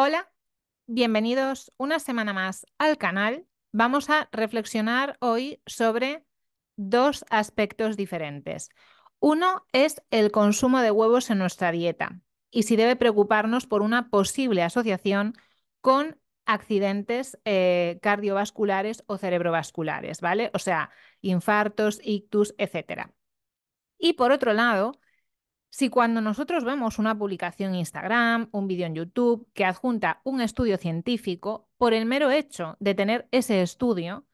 Hola, bienvenidos una semana más al canal. Vamos a reflexionar hoy sobre dos aspectos diferentes. Uno es el consumo de huevos en nuestra dieta y si debe preocuparnos por una posible asociación con accidentes cardiovasculares o cerebrovasculares, ¿vale? O sea, infartos, ictus, etc. Y por otro lado, si cuando nosotros vemos una publicación en Instagram, un vídeo en YouTube que adjunta un estudio científico, por el mero hecho de tener ese estudio,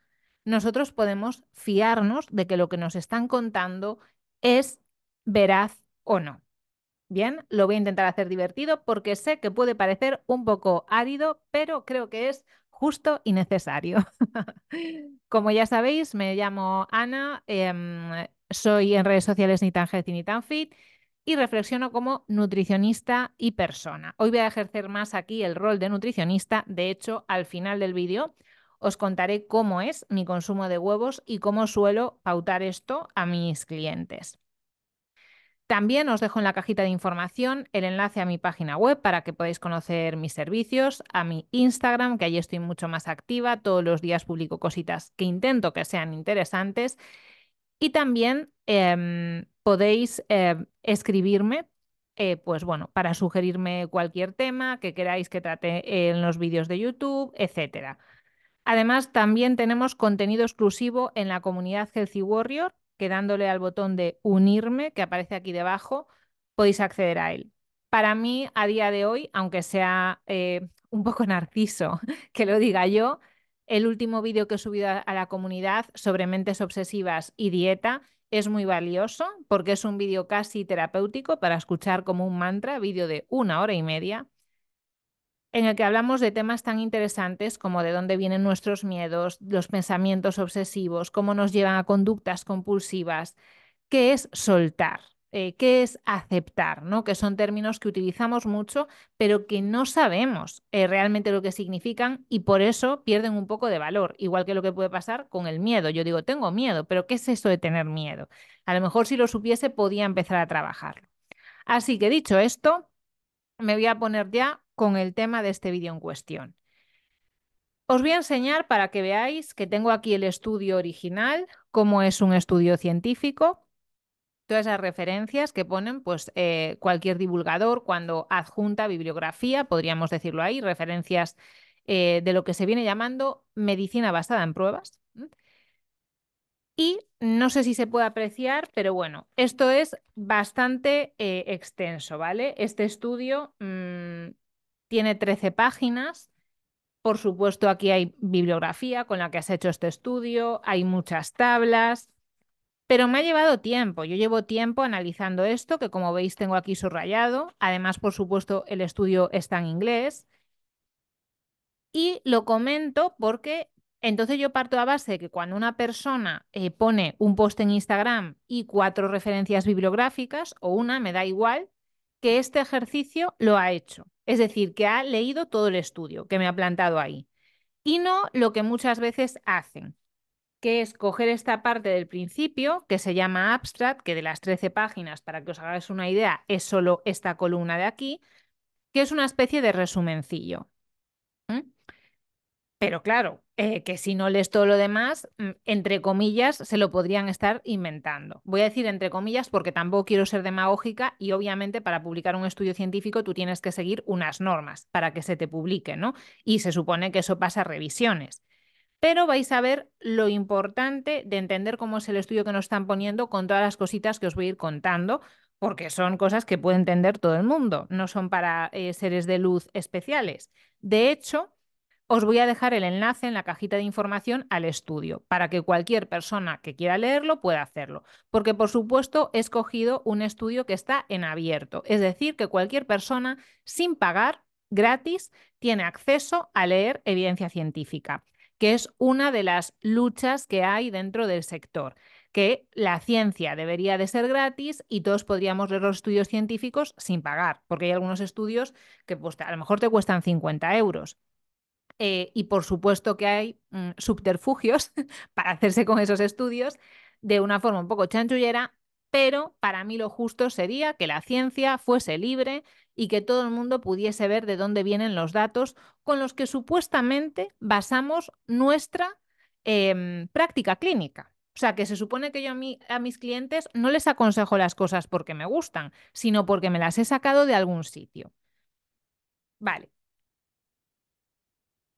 nosotros podemos fiarnos de que lo que nos están contando es veraz o no. Bien, lo voy a intentar hacer divertido porque sé que puede parecer un poco árido, pero creo que es justo y necesario. Como ya sabéis, me llamo Ana, soy en redes sociales ni tan healthy ni tan fit y reflexiono como nutricionista y persona. Hoy voy a ejercer más aquí el rol de nutricionista. De hecho, al final del vídeo os contaré cómo es mi consumo de huevos y cómo suelo pautar esto a mis clientes. También os dejo en la cajita de información el enlace a mi página web para que podáis conocer mis servicios, a mi Instagram, que allí estoy mucho más activa, todos los días publico cositas que intento que sean interesantes y también podéis escribirme pues bueno, para sugerirme cualquier tema que queráis que trate en los vídeos de YouTube, etc. Además, también tenemos contenido exclusivo en la comunidad Healthy Warrior, que dándole al botón de unirme, que aparece aquí debajo, podéis acceder a él. Para mí, a día de hoy, aunque sea un poco narciso que lo diga yo, el último vídeo que he subido a la comunidad sobre mentes obsesivas y dieta es muy valioso porque es un vídeo casi terapéutico para escuchar como un mantra, vídeo de 1 hora y media, en el que hablamos de temas tan interesantes como de dónde vienen nuestros miedos, los pensamientos obsesivos, cómo nos llevan a conductas compulsivas, qué es soltar, qué es aceptar, ¿no? Que son términos que utilizamos mucho, pero que no sabemos realmente lo que significan y por eso pierden un poco de valor, igual que lo que puede pasar con el miedo. Yo digo, tengo miedo, pero ¿qué es eso de tener miedo? A lo mejor si lo supiese podía empezar a trabajarlo. Así que dicho esto, me voy a poner ya con el tema de este vídeo en cuestión. Os voy a enseñar para que veáis que tengo aquí el estudio original, cómo es un estudio científico, todas las referencias que ponen pues, cualquier divulgador cuando adjunta bibliografía, podríamos decirlo ahí, referencias de lo que se viene llamando medicina basada en pruebas. Y no sé si se puede apreciar, pero bueno, esto es bastante extenso, ¿vale? Este estudio tiene 13 páginas. Por supuesto, aquí hay bibliografía con la que has hecho este estudio, hay muchas tablas, pero me ha llevado tiempo. Yo llevo tiempo analizando esto, que como veis tengo aquí subrayado. Además, por supuesto, el estudio está en inglés. Y lo comento porque entonces yo parto a base de que cuando una persona pone un post en Instagram y 4 referencias bibliográficas, o una, me da igual, que este ejercicio lo ha hecho. Es decir, que ha leído todo el estudio que me ha plantado ahí. Y no lo que muchas veces hacen, que es coger esta parte del principio, que se llama abstract, que de las 13 páginas, para que os hagáis una idea, es solo esta columna de aquí, que es una especie de resumencillo. Pero claro, que si no lees todo lo demás, entre comillas, se lo podrían estar inventando. Voy a decir entre comillas porque tampoco quiero ser demagógica y obviamente para publicar un estudio científico tú tienes que seguir unas normas para que se te publique, ¿no? Y se supone que eso pasa a revisiones. Pero vais a ver lo importante de entender cómo es el estudio que nos están poniendo con todas las cositas que os voy a ir contando, porque son cosas que puede entender todo el mundo, no son para seres de luz especiales. De hecho, os voy a dejar el enlace en la cajita de información al estudio para que cualquier persona que quiera leerlo pueda hacerlo. Porque, por supuesto, he escogido un estudio que está en abierto. Es decir, que cualquier persona, sin pagar, gratis, tiene acceso a leer evidencia científica, que es una de las luchas que hay dentro del sector. Que la ciencia debería de ser gratis y todos podríamos leer los estudios científicos sin pagar. Porque hay algunos estudios que pues, a lo mejor te cuestan 50 €. Y por supuesto que hay subterfugios para hacerse con esos estudios de una forma un poco chanchullera pero para mí lo justo sería que la ciencia fuese libre y que todo el mundo pudiese ver de dónde vienen los datos con los que supuestamente basamos nuestra práctica clínica. O sea, que se supone que yo a mis clientes no les aconsejo las cosas porque me gustan, sino porque me las he sacado de algún sitio. Vale.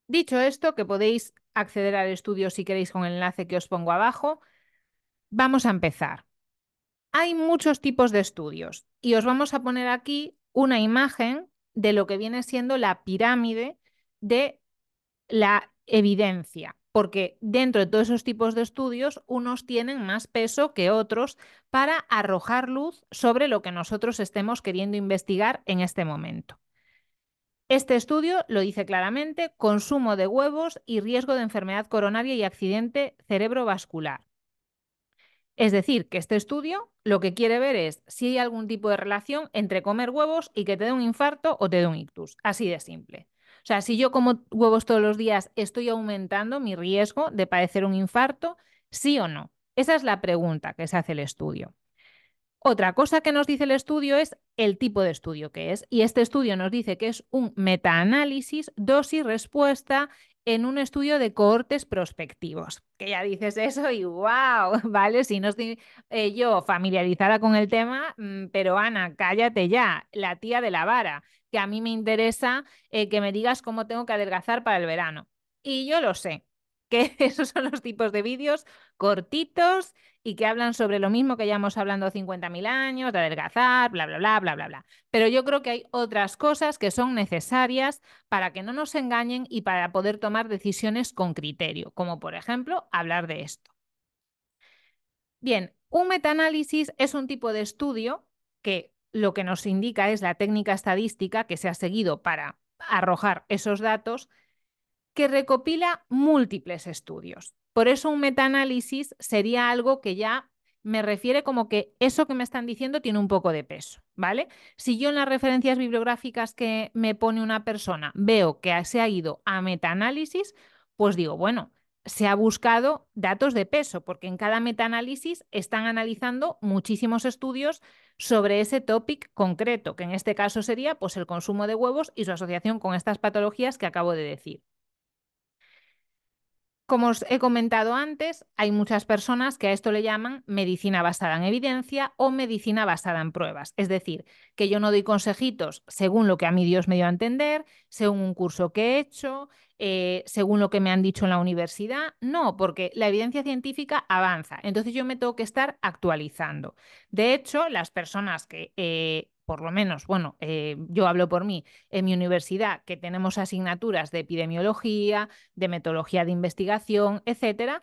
Dicho esto, que podéis acceder al estudio si queréis con el enlace que os pongo abajo, vamos a empezar. Hay muchos tipos de estudios y os vamos a poner aquí una imagen de lo que viene siendo la pirámide de la evidencia, porque dentro de todos esos tipos de estudios unos tienen más peso que otros para arrojar luz sobre lo que nosotros estemos queriendo investigar en este momento. Este estudio lo dice claramente: consumo de huevos y riesgo de enfermedad coronaria y accidente cerebrovascular. Es decir, que este estudio lo que quiere ver es si hay algún tipo de relación entre comer huevos y que te dé un infarto o te dé un ictus, así de simple. O sea, si yo como huevos todos los días, ¿estoy aumentando mi riesgo de padecer un infarto? ¿Sí o no? Esa es la pregunta que se hace el estudio. Otra cosa que nos dice el estudio es el tipo de estudio que es. Y este estudio nos dice que es un metaanálisis, dosis-respuesta en un estudio de cohortes prospectivos. Que ya dices eso y ¡wow! ¿Vale? Si no estoy yo familiarizada con el tema, pero Ana, cállate ya, la tía de la vara. Que a mí me interesa que me digas cómo tengo que adelgazar para el verano. Y yo lo sé, que esos son los tipos de vídeos cortitos y que hablan sobre lo mismo que ya hemos hablado 50.000 años, de adelgazar, bla, bla, bla, bla, bla, bla. Pero yo creo que hay otras cosas que son necesarias para que no nos engañen y para poder tomar decisiones con criterio, como por ejemplo hablar de esto. Bien, un metaanálisis es un tipo de estudio que lo que nos indica es la técnica estadística que se ha seguido para arrojar esos datos, que recopila múltiples estudios. Por eso un metaanálisis sería algo que ya me refiere como que eso que me están diciendo tiene un poco de peso, ¿vale? Si yo en las referencias bibliográficas que me pone una persona veo que se ha ido a metaanálisis, pues digo, bueno, se ha buscado datos de peso, porque en cada metaanálisis están analizando muchísimos estudios sobre ese tópico concreto, que en este caso sería pues, el consumo de huevos y su asociación con estas patologías que acabo de decir. Como os he comentado antes, hay muchas personas que a esto le llaman medicina basada en evidencia o medicina basada en pruebas. Es decir, que yo no doy consejitos según lo que a mí Dios me dio a entender, según un curso que he hecho, según lo que me han dicho en la universidad. No, porque la evidencia científica avanza. Entonces yo me tengo que estar actualizando. De hecho, las personas que... por lo menos, bueno, yo hablo por mí, en mi universidad, que tenemos asignaturas de epidemiología, de metodología de investigación, etcétera,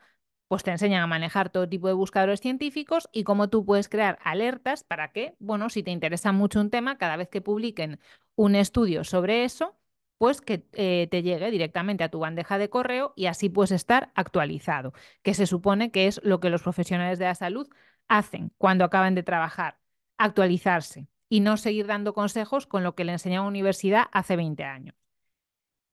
pues te enseñan a manejar todo tipo de buscadores científicos y cómo tú puedes crear alertas para que, bueno, si te interesa mucho un tema, cada vez que publiquen un estudio sobre eso, pues que te llegue directamente a tu bandeja de correo y así puedes estar actualizado, que se supone que es lo que los profesionales de la salud hacen cuando acaban de trabajar, actualizarse. Y no seguir dando consejos con lo que le enseñaba la universidad hace 20 años.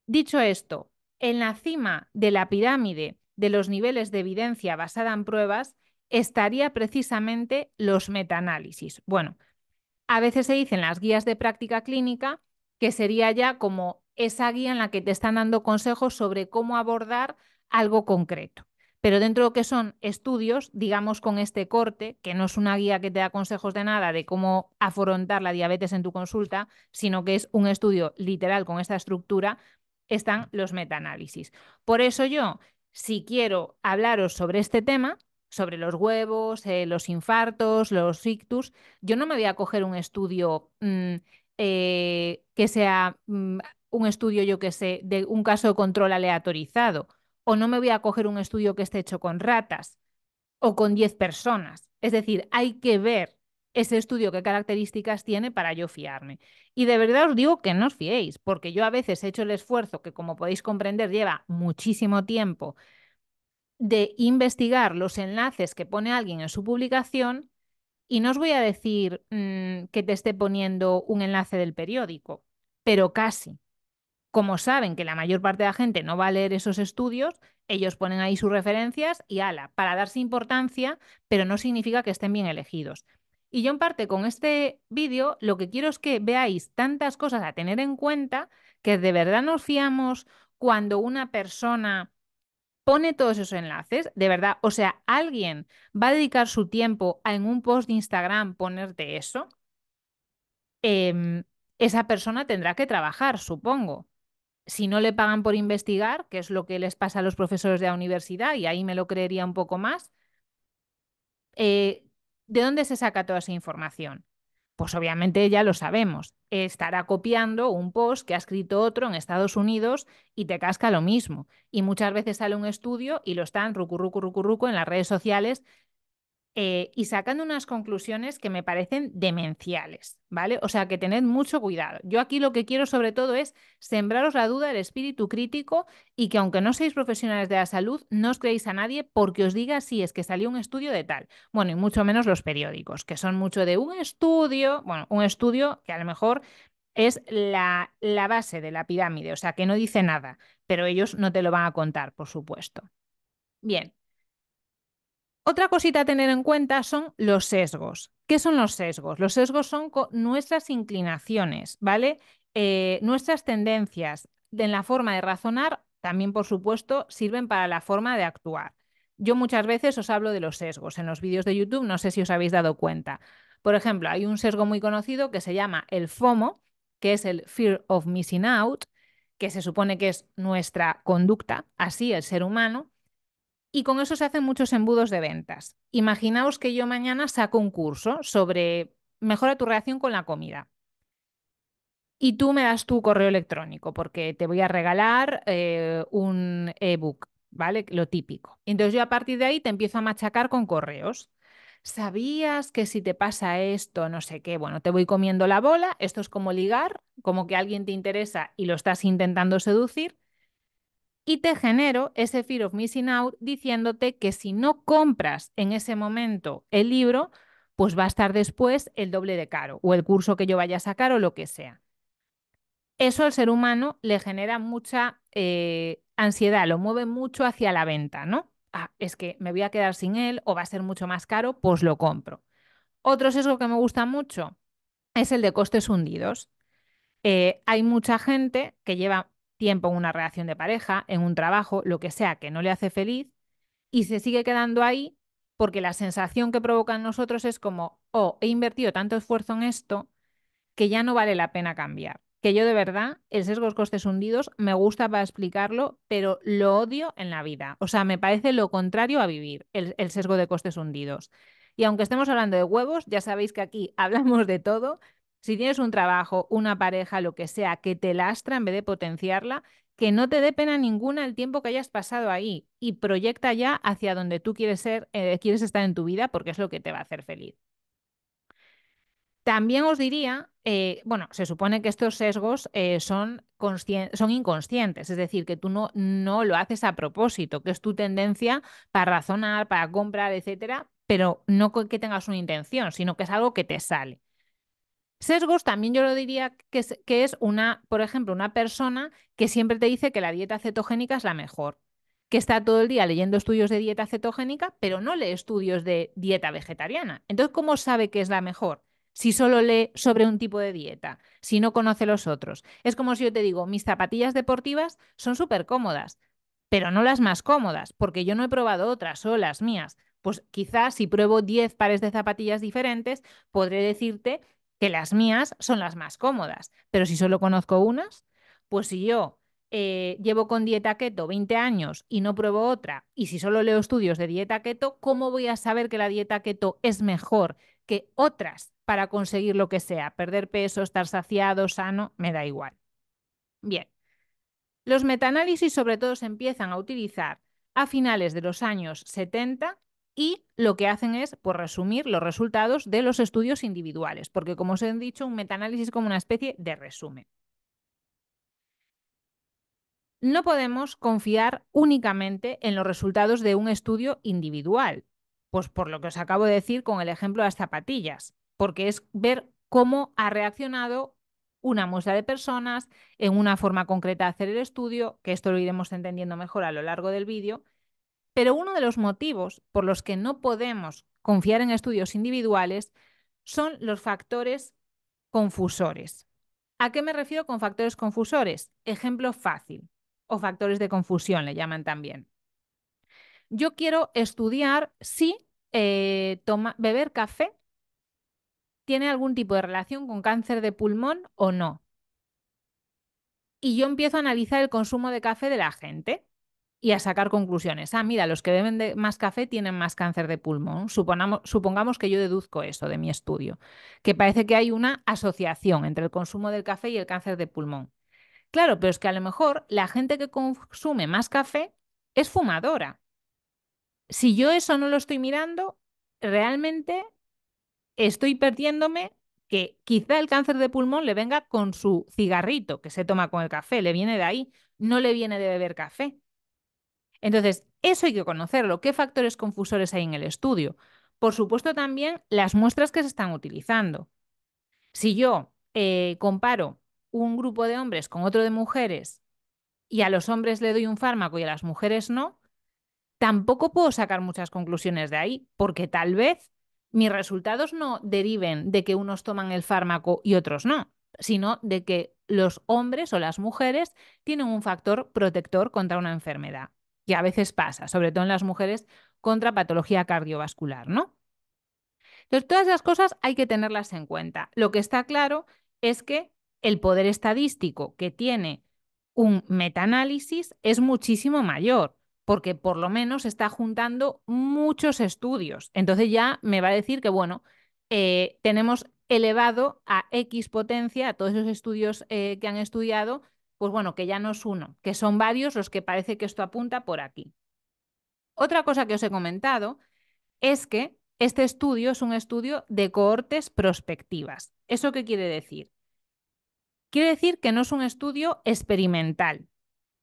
Dicho esto, en la cima de la pirámide de los niveles de evidencia basada en pruebas estaría precisamente los metaanálisis. Bueno, a veces se dicen las guías de práctica clínica, que sería ya como esa guía en la que te están dando consejos sobre cómo abordar algo concreto. Pero dentro de lo que son estudios, digamos con este corte, que no es una guía que te da consejos de nada de cómo afrontar la diabetes en tu consulta, sino que es un estudio literal con esta estructura, están los metaanálisis. Por eso yo, si quiero hablaros sobre este tema, sobre los huevos, los infartos, los ictus, yo no me voy a coger un estudio que sea un estudio, yo que sé, de un caso de control aleatorizado, o no me voy a coger un estudio que esté hecho con ratas o con 10 personas. Es decir, hay que ver ese estudio qué características tiene para yo fiarme. Y de verdad os digo que no os fiéis, porque yo a veces he hecho el esfuerzo que, como podéis comprender, lleva muchísimo tiempo de investigar los enlaces que pone alguien en su publicación y no os voy a decir que te esté poniendo un enlace del periódico, pero casi. Como saben que la mayor parte de la gente no va a leer esos estudios, ellos ponen ahí sus referencias y ala, para darse importancia, pero no significa que estén bien elegidos. Y yo en parte con este vídeo lo que quiero es que veáis tantas cosas a tener en cuenta que de verdad nos fiamos cuando una persona pone todos esos enlaces, de verdad. O sea, ¿alguien va a dedicar su tiempo a en un post de Instagram ponerte eso? Esa persona tendrá que trabajar, supongo. Si no le pagan por investigar, que es lo que les pasa a los profesores de la universidad, y ahí me lo creería un poco más, ¿de dónde se saca toda esa información? Pues obviamente ya lo sabemos. Estará copiando un post que ha escrito otro en Estados Unidos y te casca lo mismo. Y muchas veces sale un estudio y lo están rucu, rucu en las redes sociales y sacando unas conclusiones que me parecen demenciales, ¿vale? O sea, que tened mucho cuidado. Yo aquí lo que quiero sobre todo es sembraros la duda, el espíritu crítico y que aunque no seáis profesionales de la salud, no os creéis a nadie porque os diga si es que salió un estudio de tal. Bueno, y mucho menos los periódicos, que son mucho de un estudio, bueno, un estudio que a lo mejor es la base de la pirámide, o sea, que no dice nada, pero ellos no te lo van a contar, por supuesto. Bien. Otra cosita a tener en cuenta son los sesgos. ¿Qué son los sesgos? Los sesgos son nuestras inclinaciones, ¿vale? Nuestras tendencias en la forma de razonar también, por supuesto, sirven para la forma de actuar. Yo muchas veces os hablo de los sesgos en los vídeos de YouTube, no sé si os habéis dado cuenta. Por ejemplo, hay un sesgo muy conocido que se llama el FOMO, que es el Fear of Missing Out, que se supone que es nuestra conducta, así el ser humano. Y con eso se hacen muchos embudos de ventas. Imaginaos que yo mañana saco un curso sobre mejora tu relación con la comida. Y tú me das tu correo electrónico porque te voy a regalar un ebook, ¿vale? Lo típico. Entonces yo a partir de ahí te empiezo a machacar con correos. ¿Sabías que si te pasa esto, no sé qué? Bueno, te voy comiendo la bola. Esto es como ligar, como que alguien te interesa y lo estás intentando seducir. Y te genero ese fear of missing out diciéndote que si no compras en ese momento el libro, pues va a estar después el doble de caro o el curso que yo vaya a sacar o lo que sea. Eso al ser humano le genera mucha ansiedad, lo mueve mucho hacia la venta, ¿no? Ah, es que me voy a quedar sin él o va a ser mucho más caro, pues lo compro. Otro sesgo que me gusta mucho es el de costes hundidos. Hay mucha gente que lleva tiempo en una relación de pareja, en un trabajo, lo que sea que no le hace feliz y se sigue quedando ahí porque la sensación que provoca en nosotros es como, oh, he invertido tanto esfuerzo en esto que ya no vale la pena cambiar. Que yo de verdad, el sesgo de los costes hundidos me gusta para explicarlo, pero lo odio en la vida. O sea, me parece lo contrario a vivir, el sesgo de costes hundidos. Y aunque estemos hablando de huevos, ya sabéis que aquí hablamos de todo. Si tienes un trabajo, una pareja, lo que sea, que te lastra en vez de potenciarla, que no te dé pena ninguna el tiempo que hayas pasado ahí y proyecta ya hacia donde tú quieres estar en tu vida porque es lo que te va a hacer feliz. También os diría, bueno, se supone que estos sesgos son inconscientes, es decir, que tú no lo haces a propósito, que es tu tendencia para razonar, para comprar, etcétera, pero no que tengas una intención, sino que es algo que te sale. Sesgos también yo lo diría que es una, por ejemplo, una persona que siempre te dice que la dieta cetogénica es la mejor, que está todo el día leyendo estudios de dieta cetogénica, pero no lee estudios de dieta vegetariana. Entonces, ¿cómo sabe que es la mejor? Si solo lee sobre un tipo de dieta, si no conoce los otros. Es como si yo te digo, mis zapatillas deportivas son súper cómodas, pero no las más cómodas, porque yo no he probado otras, solo las mías. Pues quizás si pruebo 10 pares de zapatillas diferentes, podré decirte que las mías son las más cómodas, pero si solo conozco unas, pues si yo llevo con dieta keto 20 años y no pruebo otra, y si solo leo estudios de dieta keto, ¿cómo voy a saber que la dieta keto es mejor que otras para conseguir lo que sea? Perder peso, estar saciado, sano, me da igual. Bien, los metaanálisis sobre todo se empiezan a utilizar a finales de los años 70, y lo que hacen es pues, resumir los resultados de los estudios individuales, porque como os he dicho, un metaanálisis es como una especie de resumen. No podemos confiar únicamente en los resultados de un estudio individual, pues por lo que os acabo de decir con el ejemplo de las zapatillas, porque es ver cómo ha reaccionado una muestra de personas en una forma concreta de hacer el estudio, que esto lo iremos entendiendo mejor a lo largo del vídeo. Pero uno de los motivos por los que no podemos confiar en estudios individuales son los factores confusores. ¿A qué me refiero con factores confusores? Ejemplo fácil, o factores de confusión le llaman también. Yo quiero estudiar si beber café tiene algún tipo de relación con cáncer de pulmón o no. Y yo empiezo a analizar el consumo de café de la gente y a sacar conclusiones. Ah, mira, los que beben más café tienen más cáncer de pulmón. Supongamos que yo deduzco eso de mi estudio, que parece que hay una asociación entre el consumo del café y el cáncer de pulmón. Claro, pero es que a lo mejor la gente que consume más café es fumadora. Si yo eso no lo estoy mirando, realmente estoy perdiéndome que quizá el cáncer de pulmón le venga con su cigarrito que se toma con el café, le viene de ahí, no le viene de beber café. Entonces, eso hay que conocerlo. ¿Qué factores confusores hay en el estudio? Por supuesto, también las muestras que se están utilizando. Si yo comparo un grupo de hombres con otro de mujeres y a los hombres le doy un fármaco y a las mujeres no, tampoco puedo sacar muchas conclusiones de ahí, porque tal vez mis resultados no deriven de que unos toman el fármaco y otros no, sino de que los hombres o las mujeres tienen un factor protector contra una enfermedad. Que a veces pasa, sobre todo en las mujeres, contra patología cardiovascular, ¿no? Entonces, todas esas cosas hay que tenerlas en cuenta. Lo que está claro es que el poder estadístico que tiene un metaanálisis es muchísimo mayor, porque por lo menos está juntando muchos estudios. Entonces ya me va a decir que, bueno, tenemos elevado a X potencia a todos esos estudios que han estudiado. Pues bueno, que ya no es uno, que son varios los que parece que esto apunta por aquí. Otra cosa que os he comentado es que este estudio es un estudio de cohortes prospectivas. ¿Eso qué quiere decir? Quiere decir que no es un estudio experimental.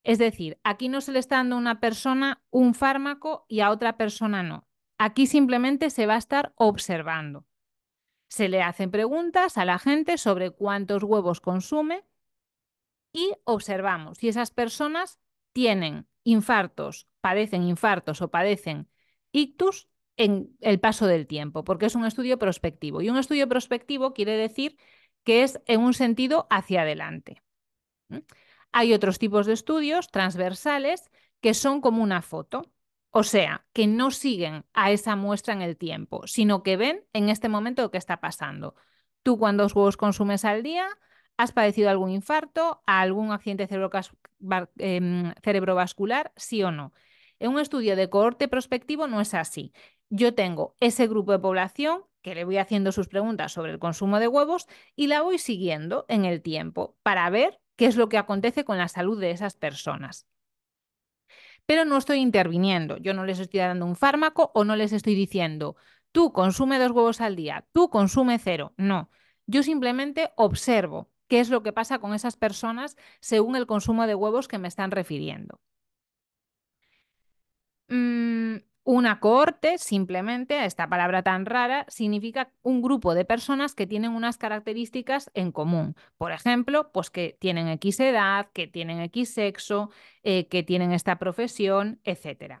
Es decir, aquí no se le está dando a una persona un fármaco y a otra persona no. Aquí simplemente se va a estar observando. Se le hacen preguntas a la gente sobre cuántos huevos consume, y observamos si esas personas tienen infartos, padecen infartos o padecen ictus en el paso del tiempo, porque es un estudio prospectivo. Y un estudio prospectivo quiere decir que es en un sentido hacia adelante. Hay otros tipos de estudios transversales que son como una foto, o sea, que no siguen a esa muestra en el tiempo, sino que ven en este momento lo que está pasando. Tú cuántos huevos consumes al día, ¿has padecido algún infarto, algún accidente cerebrovascular? ¿Sí o no? En un estudio de cohorte prospectivo no es así. Yo tengo ese grupo de población que le voy haciendo sus preguntas sobre el consumo de huevos y la voy siguiendo en el tiempo para ver qué es lo que acontece con la salud de esas personas. Pero no estoy interviniendo. Yo no les estoy dando un fármaco o no les estoy diciendo tú consume 2 huevos al día, tú consume 0. No, yo simplemente observo. ¿Qué es lo que pasa con esas personas según el consumo de huevos que me están refiriendo? Una cohorte, simplemente, esta palabra tan rara, significa un grupo de personas que tienen unas características en común. Por ejemplo, pues que tienen X edad, que tienen X sexo, que tienen esta profesión, etc.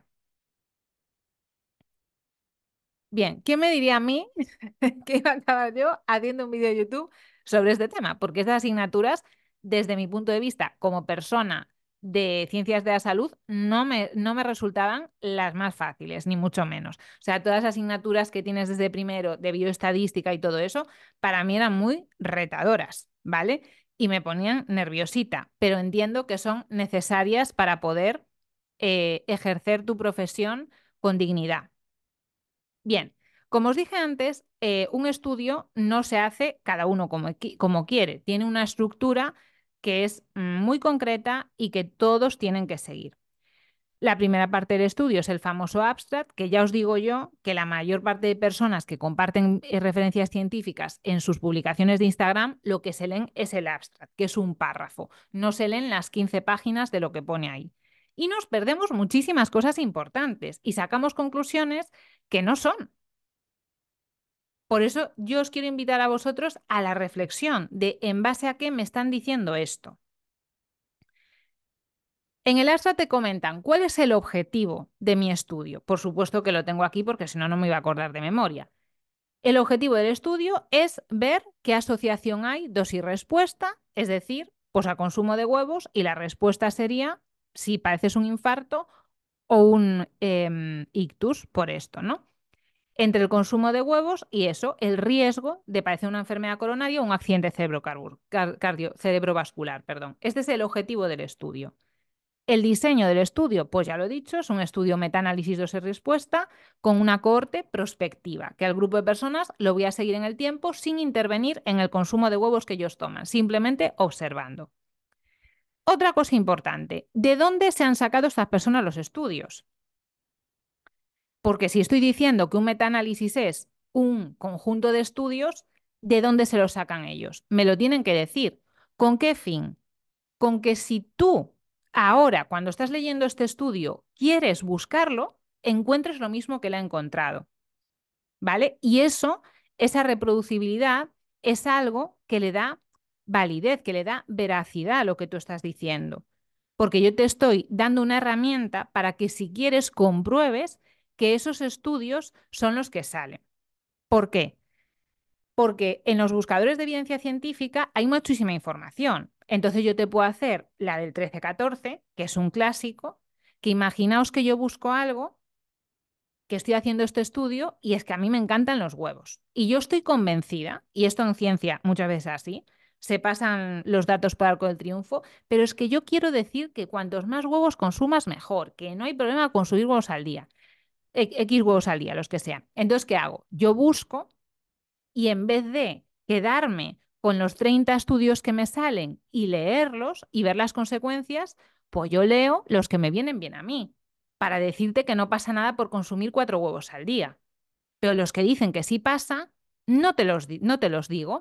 Bien, ¿quién me diría a mí que iba a acabar yo haciendo un vídeo de YouTube sobre este tema? Porque estas asignaturas, desde mi punto de vista, como persona de ciencias de la salud, no me resultaban las más fáciles, ni mucho menos. O sea, todas las asignaturas que tienes desde primero de bioestadística y todo eso, para mí eran muy retadoras, ¿vale? Y me ponían nerviosita, pero entiendo que son necesarias para poder ejercer tu profesión con dignidad. Bien. Como os dije antes, un estudio no se hace cada uno como quiere. Tiene una estructura que es muy concreta y que todos tienen que seguir. La primera parte del estudio es el famoso abstract, que ya os digo yo que la mayor parte de personas que comparten referencias científicas en sus publicaciones de Instagram, lo que se leen es el abstract, que es un párrafo. No se leen las 15 páginas de lo que pone ahí. Y nos perdemos muchísimas cosas importantes y sacamos conclusiones que no son. Por eso yo os quiero invitar a vosotros a la reflexión de en base a qué me están diciendo esto. En el abstract te comentan cuál es el objetivo de mi estudio. Por supuesto que lo tengo aquí porque si no, no me iba a acordar de memoria. El objetivo del estudio es ver qué asociación hay dosis-respuesta, es decir, pues a consumo de huevos, y la respuesta sería si padeces un infarto o un ictus por esto, ¿no? Entre el consumo de huevos y eso, el riesgo de padecer una enfermedad coronaria o un accidente cerebrovascular. Este es el objetivo del estudio. El diseño del estudio, pues ya lo he dicho, es un estudio meta-análisis dosis-respuesta con una cohorte prospectiva, que al grupo de personas lo voy a seguir en el tiempo sin intervenir en el consumo de huevos que ellos toman, simplemente observando. Otra cosa importante, ¿de dónde se han sacado estas personas los estudios? Porque si estoy diciendo que un meta-análisis es un conjunto de estudios, ¿de dónde se los sacan ellos? Me lo tienen que decir. ¿Con qué fin? Con que si tú ahora, cuando estás leyendo este estudio, quieres buscarlo, encuentres lo mismo que la ha encontrado, ¿vale? Y eso, esa reproducibilidad, es algo que le da validez, que le da veracidad a lo que tú estás diciendo. Porque yo te estoy dando una herramienta para que si quieres compruebes que esos estudios son los que salen. ¿Por qué? Porque en los buscadores de evidencia científica hay muchísima información. Entonces yo te puedo hacer la del 13-14, que es un clásico, que imaginaos que yo busco algo, que estoy haciendo este estudio y es que a mí me encantan los huevos. Y yo estoy convencida, y esto en ciencia muchas veces así, se pasan los datos por arco del triunfo, pero es que yo quiero decir que cuantos más huevos consumas mejor, que no hay problema con consumir huevos al día, X huevos al día, los que sean. Entonces, ¿qué hago? Yo busco y en vez de quedarme con los 30 estudios que me salen y leerlos y ver las consecuencias, pues yo leo los que me vienen bien a mí, para decirte que no pasa nada por consumir 4 huevos al día. Pero los que dicen que sí pasa, no te los digo.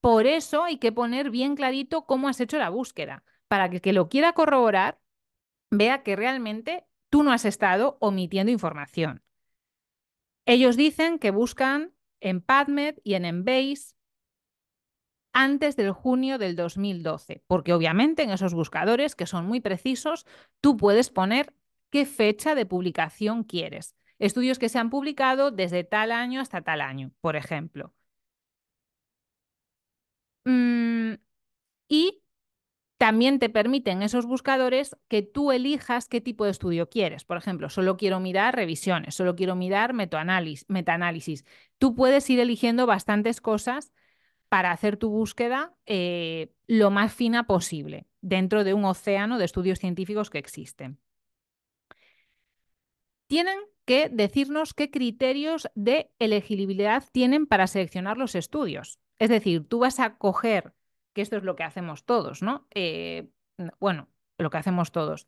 Por eso hay que poner bien clarito cómo has hecho la búsqueda, para que el que lo quiera corroborar vea que realmente tú no has estado omitiendo información. Ellos dicen que buscan en PubMed y en Embase antes del junio del 2012, porque obviamente en esos buscadores, que son muy precisos, tú puedes poner qué fecha de publicación quieres. Estudios que se han publicado desde tal año hasta tal año, por ejemplo. Y también te permiten esos buscadores que tú elijas qué tipo de estudio quieres. Por ejemplo, solo quiero mirar revisiones, solo quiero mirar metaanálisis. Tú puedes ir eligiendo bastantes cosas para hacer tu búsqueda lo más fina posible dentro de un océano de estudios científicos que existen. Tienen que decirnos qué criterios de elegibilidad tienen para seleccionar los estudios. Es decir, tú vas a coger, que esto es lo que hacemos todos, ¿no? Bueno, lo que hacemos todos.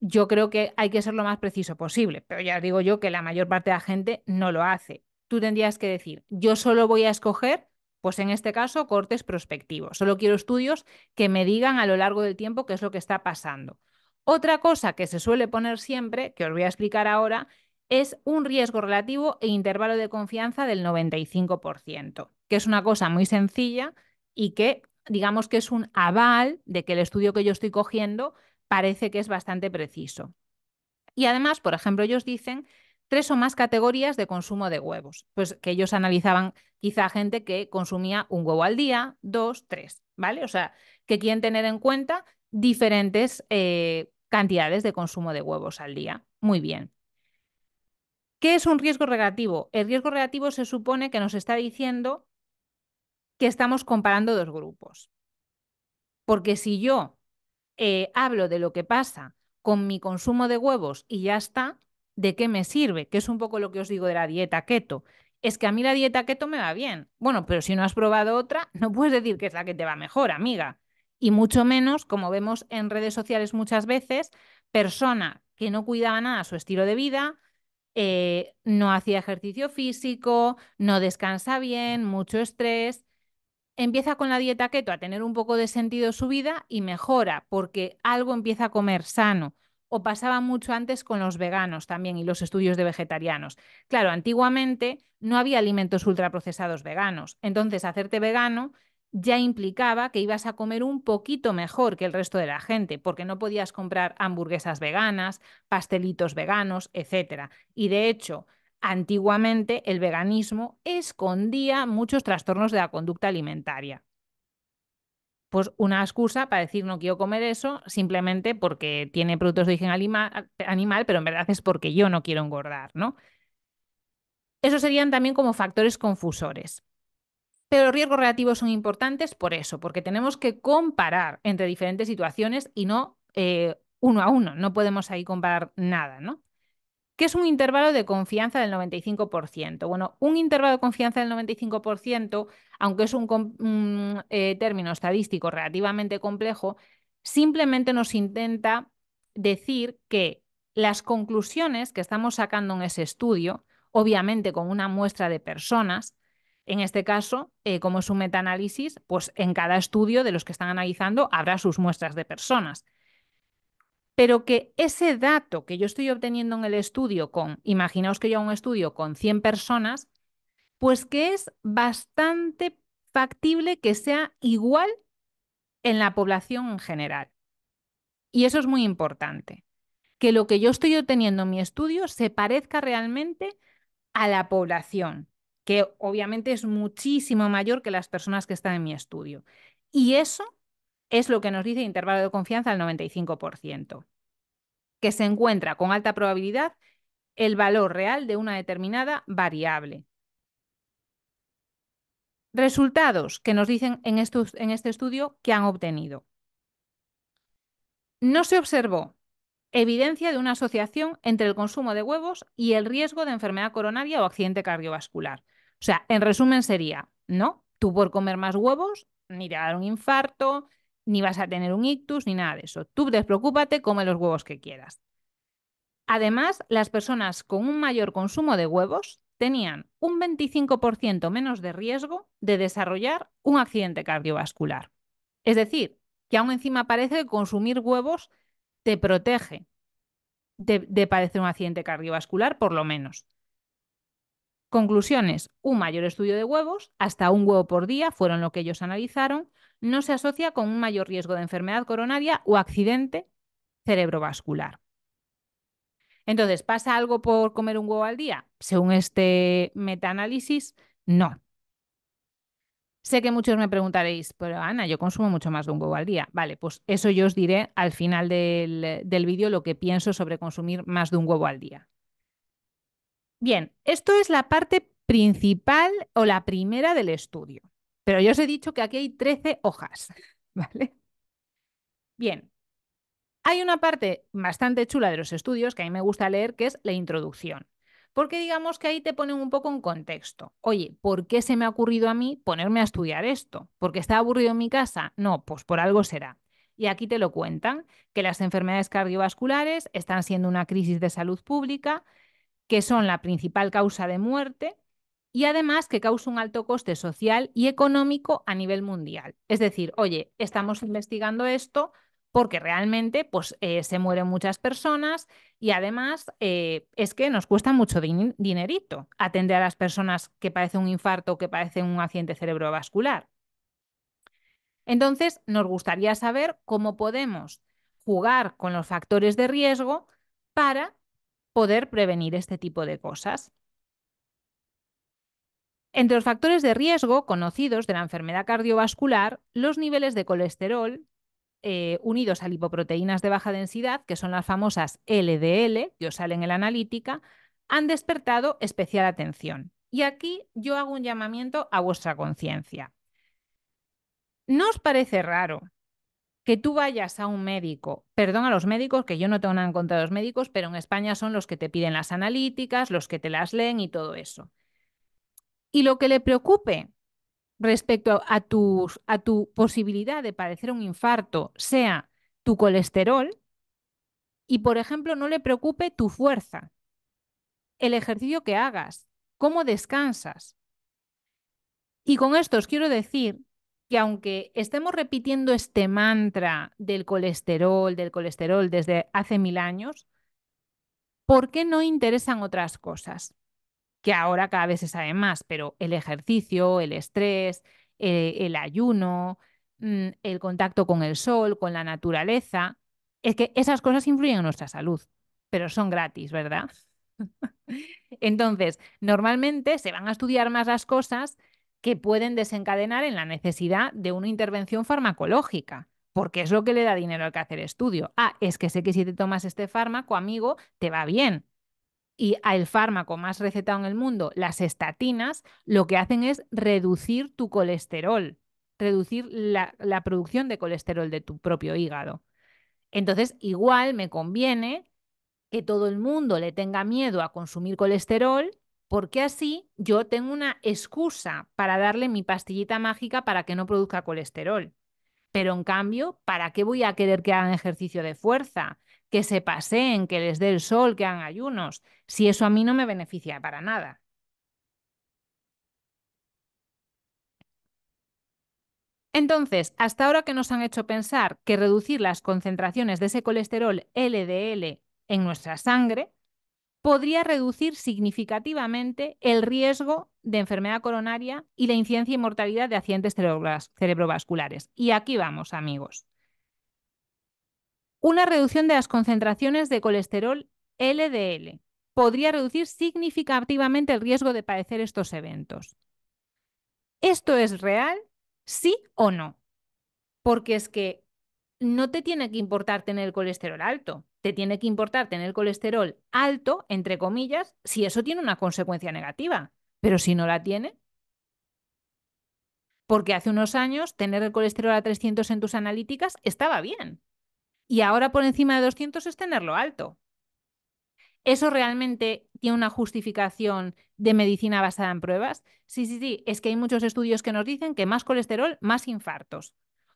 Yo creo que hay que ser lo más preciso posible, pero ya digo yo que la mayor parte de la gente no lo hace. Tú tendrías que decir, yo solo voy a escoger, pues en este caso, cortes prospectivos. Solo quiero estudios que me digan a lo largo del tiempo qué es lo que está pasando. Otra cosa que se suele poner siempre, que os voy a explicar ahora, es un riesgo relativo e intervalo de confianza del 95%, que es una cosa muy sencilla y que, digamos que es un aval de que el estudio que yo estoy cogiendo parece que es bastante preciso. Y además, por ejemplo, ellos dicen 3 o más categorías de consumo de huevos, pues que ellos analizaban quizá gente que consumía un huevo al día, 2, 3, ¿vale? O sea, que quieren tener en cuenta diferentes cantidades de consumo de huevos al día. Muy bien. ¿Qué es un riesgo relativo? El riesgo relativo se supone que nos está diciendo que estamos comparando 2 grupos. Porque si yo hablo de lo que pasa con mi consumo de huevos y ya está, ¿de qué me sirve? Que es un poco lo que os digo de la dieta keto. Es que a mí la dieta keto me va bien. Bueno, pero si no has probado otra, no puedes decir que es la que te va mejor, amiga. Y mucho menos, como vemos en redes sociales muchas veces, persona que no cuidaba nada su estilo de vida, no hacía ejercicio físico, no descansa bien, mucho estrés. Empieza con la dieta keto a tener un poco de sentido su vida y mejora porque algo empieza a comer sano. O pasaba mucho antes con los veganos también y los estudios de vegetarianos. Claro, antiguamente no había alimentos ultraprocesados veganos. Entonces, hacerte vegano ya implicaba que ibas a comer un poquito mejor que el resto de la gente, porque no podías comprar hamburguesas veganas, pastelitos veganos, etc. Y de hecho, antiguamente el veganismo escondía muchos trastornos de la conducta alimentaria. Pues una excusa para decir no quiero comer eso simplemente porque tiene productos de origen animal, pero en verdad es porque yo no quiero engordar, ¿no? Esos serían también como factores confusores. Pero los riesgos relativos son importantes por eso, porque tenemos que comparar entre diferentes situaciones y no uno a uno, no podemos ahí comparar nada, ¿no? ¿Qué es un intervalo de confianza del 95%? Bueno, un intervalo de confianza del 95%, aunque es un término estadístico relativamente complejo, simplemente nos intenta decir que las conclusiones que estamos sacando en ese estudio, obviamente con una muestra de personas, en este caso, como es un metaanálisis, pues en cada estudio de los que están analizando habrá sus muestras de personas. Pero que ese dato que yo estoy obteniendo en el estudio con, imaginaos que yo hago un estudio con 100 personas, pues que es bastante factible que sea igual en la población en general. Y eso es muy importante, que lo que yo estoy obteniendo en mi estudio se parezca realmente a la población, que obviamente es muchísimo mayor que las personas que están en mi estudio. Y eso es lo que nos dice el intervalo de confianza del 95%, que se encuentra con alta probabilidad el valor real de una determinada variable. Resultados que nos dicen en este estudio que han obtenido. No se observó evidencia de una asociación entre el consumo de huevos y el riesgo de enfermedad coronaria o accidente cardiovascular. O sea, en resumen sería, ¿no? Tú por comer más huevos ni te va a dar un infarto, ni vas a tener un ictus, ni nada de eso. Tú despreocúpate, come los huevos que quieras. Además, las personas con un mayor consumo de huevos tenían un 25% menos de riesgo de desarrollar un accidente cardiovascular. Es decir, que aún encima parece que consumir huevos te protege de padecer un accidente cardiovascular, por lo menos. Conclusiones, un mayor estudio de huevos, hasta un huevo por día, fueron lo que ellos analizaron, no se asocia con un mayor riesgo de enfermedad coronaria o accidente cerebrovascular. Entonces, ¿pasa algo por comer un huevo al día? Según este metaanálisis, no. Sé que muchos me preguntaréis, pero Ana, yo consumo mucho más de un huevo al día. Vale, pues eso yo os diré al final del vídeo lo que pienso sobre consumir más de un huevo al día. Bien, esto es la parte principal o la primera del estudio, pero yo os he dicho que aquí hay 13 hojas, ¿vale? Bien, hay una parte bastante chula de los estudios que a mí me gusta leer, que es la introducción, porque digamos que ahí te ponen un poco en contexto. Oye, ¿por qué se me ha ocurrido a mí ponerme a estudiar esto? ¿Porque estaba aburrido en mi casa? No, pues por algo será. Y aquí te lo cuentan, que las enfermedades cardiovasculares están siendo una crisis de salud pública, que son la principal causa de muerte y además que causa un alto coste social y económico a nivel mundial. Es decir, oye, estamos investigando esto porque realmente pues, se mueren muchas personas y además es que nos cuesta mucho dinerito atender a las personas que padecen un infarto o que padecen un accidente cerebrovascular. Entonces, nos gustaría saber cómo podemos jugar con los factores de riesgo para poder prevenir este tipo de cosas. Entre los factores de riesgo conocidos de la enfermedad cardiovascular, los niveles de colesterol unidos a lipoproteínas de baja densidad, que son las famosas LDL, que os salen en la analítica, han despertado especial atención. Y aquí yo hago un llamamiento a vuestra conciencia. ¿No os parece raro que tú vayas a un médico, perdón a los médicos, que yo no tengo nada en contra de los médicos, pero en España son los que te piden las analíticas, los que te las leen y todo eso? Y lo que le preocupe respecto a tu posibilidad de padecer un infarto sea tu colesterol y, por ejemplo, no le preocupe tu fuerza, el ejercicio que hagas, cómo descansas. Y con esto os quiero decir que aunque estemos repitiendo este mantra del colesterol desde hace 1000 años, ¿por qué no interesan otras cosas? Que ahora cada vez se sabe más, pero el ejercicio, el estrés, el ayuno, el contacto con el sol, con la naturaleza, es que esas cosas influyen en nuestra salud, pero son gratis, ¿verdad? Entonces, normalmente se van a estudiar más las cosas que pueden desencadenar en la necesidad de una intervención farmacológica, porque es lo que le da dinero al que hace el estudio. Ah, es que sé que si te tomas este fármaco, amigo, te va bien. Y el fármaco más recetado en el mundo, las estatinas, lo que hacen es reducir tu colesterol, reducir la producción de colesterol de tu propio hígado. Entonces, igual me conviene que todo el mundo le tenga miedo a consumir colesterol, porque así yo tengo una excusa para darle mi pastillita mágica para que no produzca colesterol. Pero en cambio, ¿para qué voy a querer que hagan ejercicio de fuerza, que se paseen, que les dé el sol, que hagan ayunos, si eso a mí no me beneficia para nada? Entonces, hasta ahora que nos han hecho pensar que reducir las concentraciones de ese colesterol LDL en nuestra sangre podría reducir significativamente el riesgo de enfermedad coronaria y la incidencia y mortalidad de accidentes cerebrovasculares. Y aquí vamos, amigos. Una reducción de las concentraciones de colesterol LDL podría reducir significativamente el riesgo de padecer estos eventos. ¿Esto es real? ¿Sí o no? Porque es que no te tiene que importar tener el colesterol alto. Te tiene que importar tener colesterol alto, entre comillas, si eso tiene una consecuencia negativa. Pero si no la tiene, porque hace unos años tener el colesterol a 300 en tus analíticas estaba bien. Y ahora por encima de 200 es tenerlo alto. ¿Eso realmente tiene una justificación de medicina basada en pruebas? Sí, sí, sí. Es que hay muchos estudios que nos dicen que más colesterol, más infartos.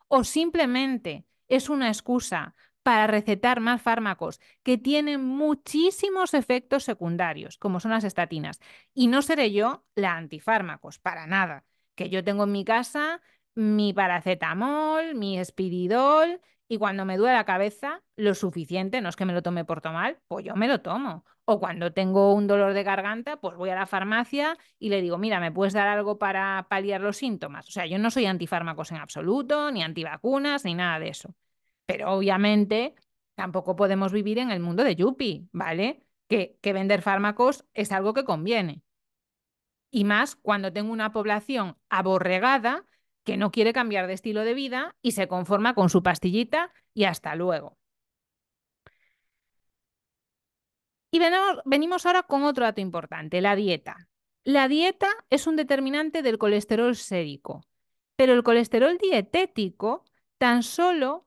O simplemente es una excusa para recetar más fármacos que tienen muchísimos efectos secundarios, como son las estatinas. Y no seré yo la antifármacos, para nada. Que yo tengo en mi casa mi paracetamol, mi espiridol, y cuando me duele la cabeza, lo suficiente, no es que me lo tome por tomar, pues yo me lo tomo. O cuando tengo un dolor de garganta, pues voy a la farmacia y le digo, mira, ¿me puedes dar algo para paliar los síntomas? O sea, yo no soy antifármacos en absoluto, ni antivacunas, ni nada de eso. Pero obviamente tampoco podemos vivir en el mundo de yuppie, ¿vale? Que vender fármacos es algo que conviene. Y más cuando tengo una población aborregada que no quiere cambiar de estilo de vida y se conforma con su pastillita y hasta luego. Y venimos ahora con otro dato importante, la dieta. La dieta es un determinante del colesterol sérico, pero el colesterol dietético tan solo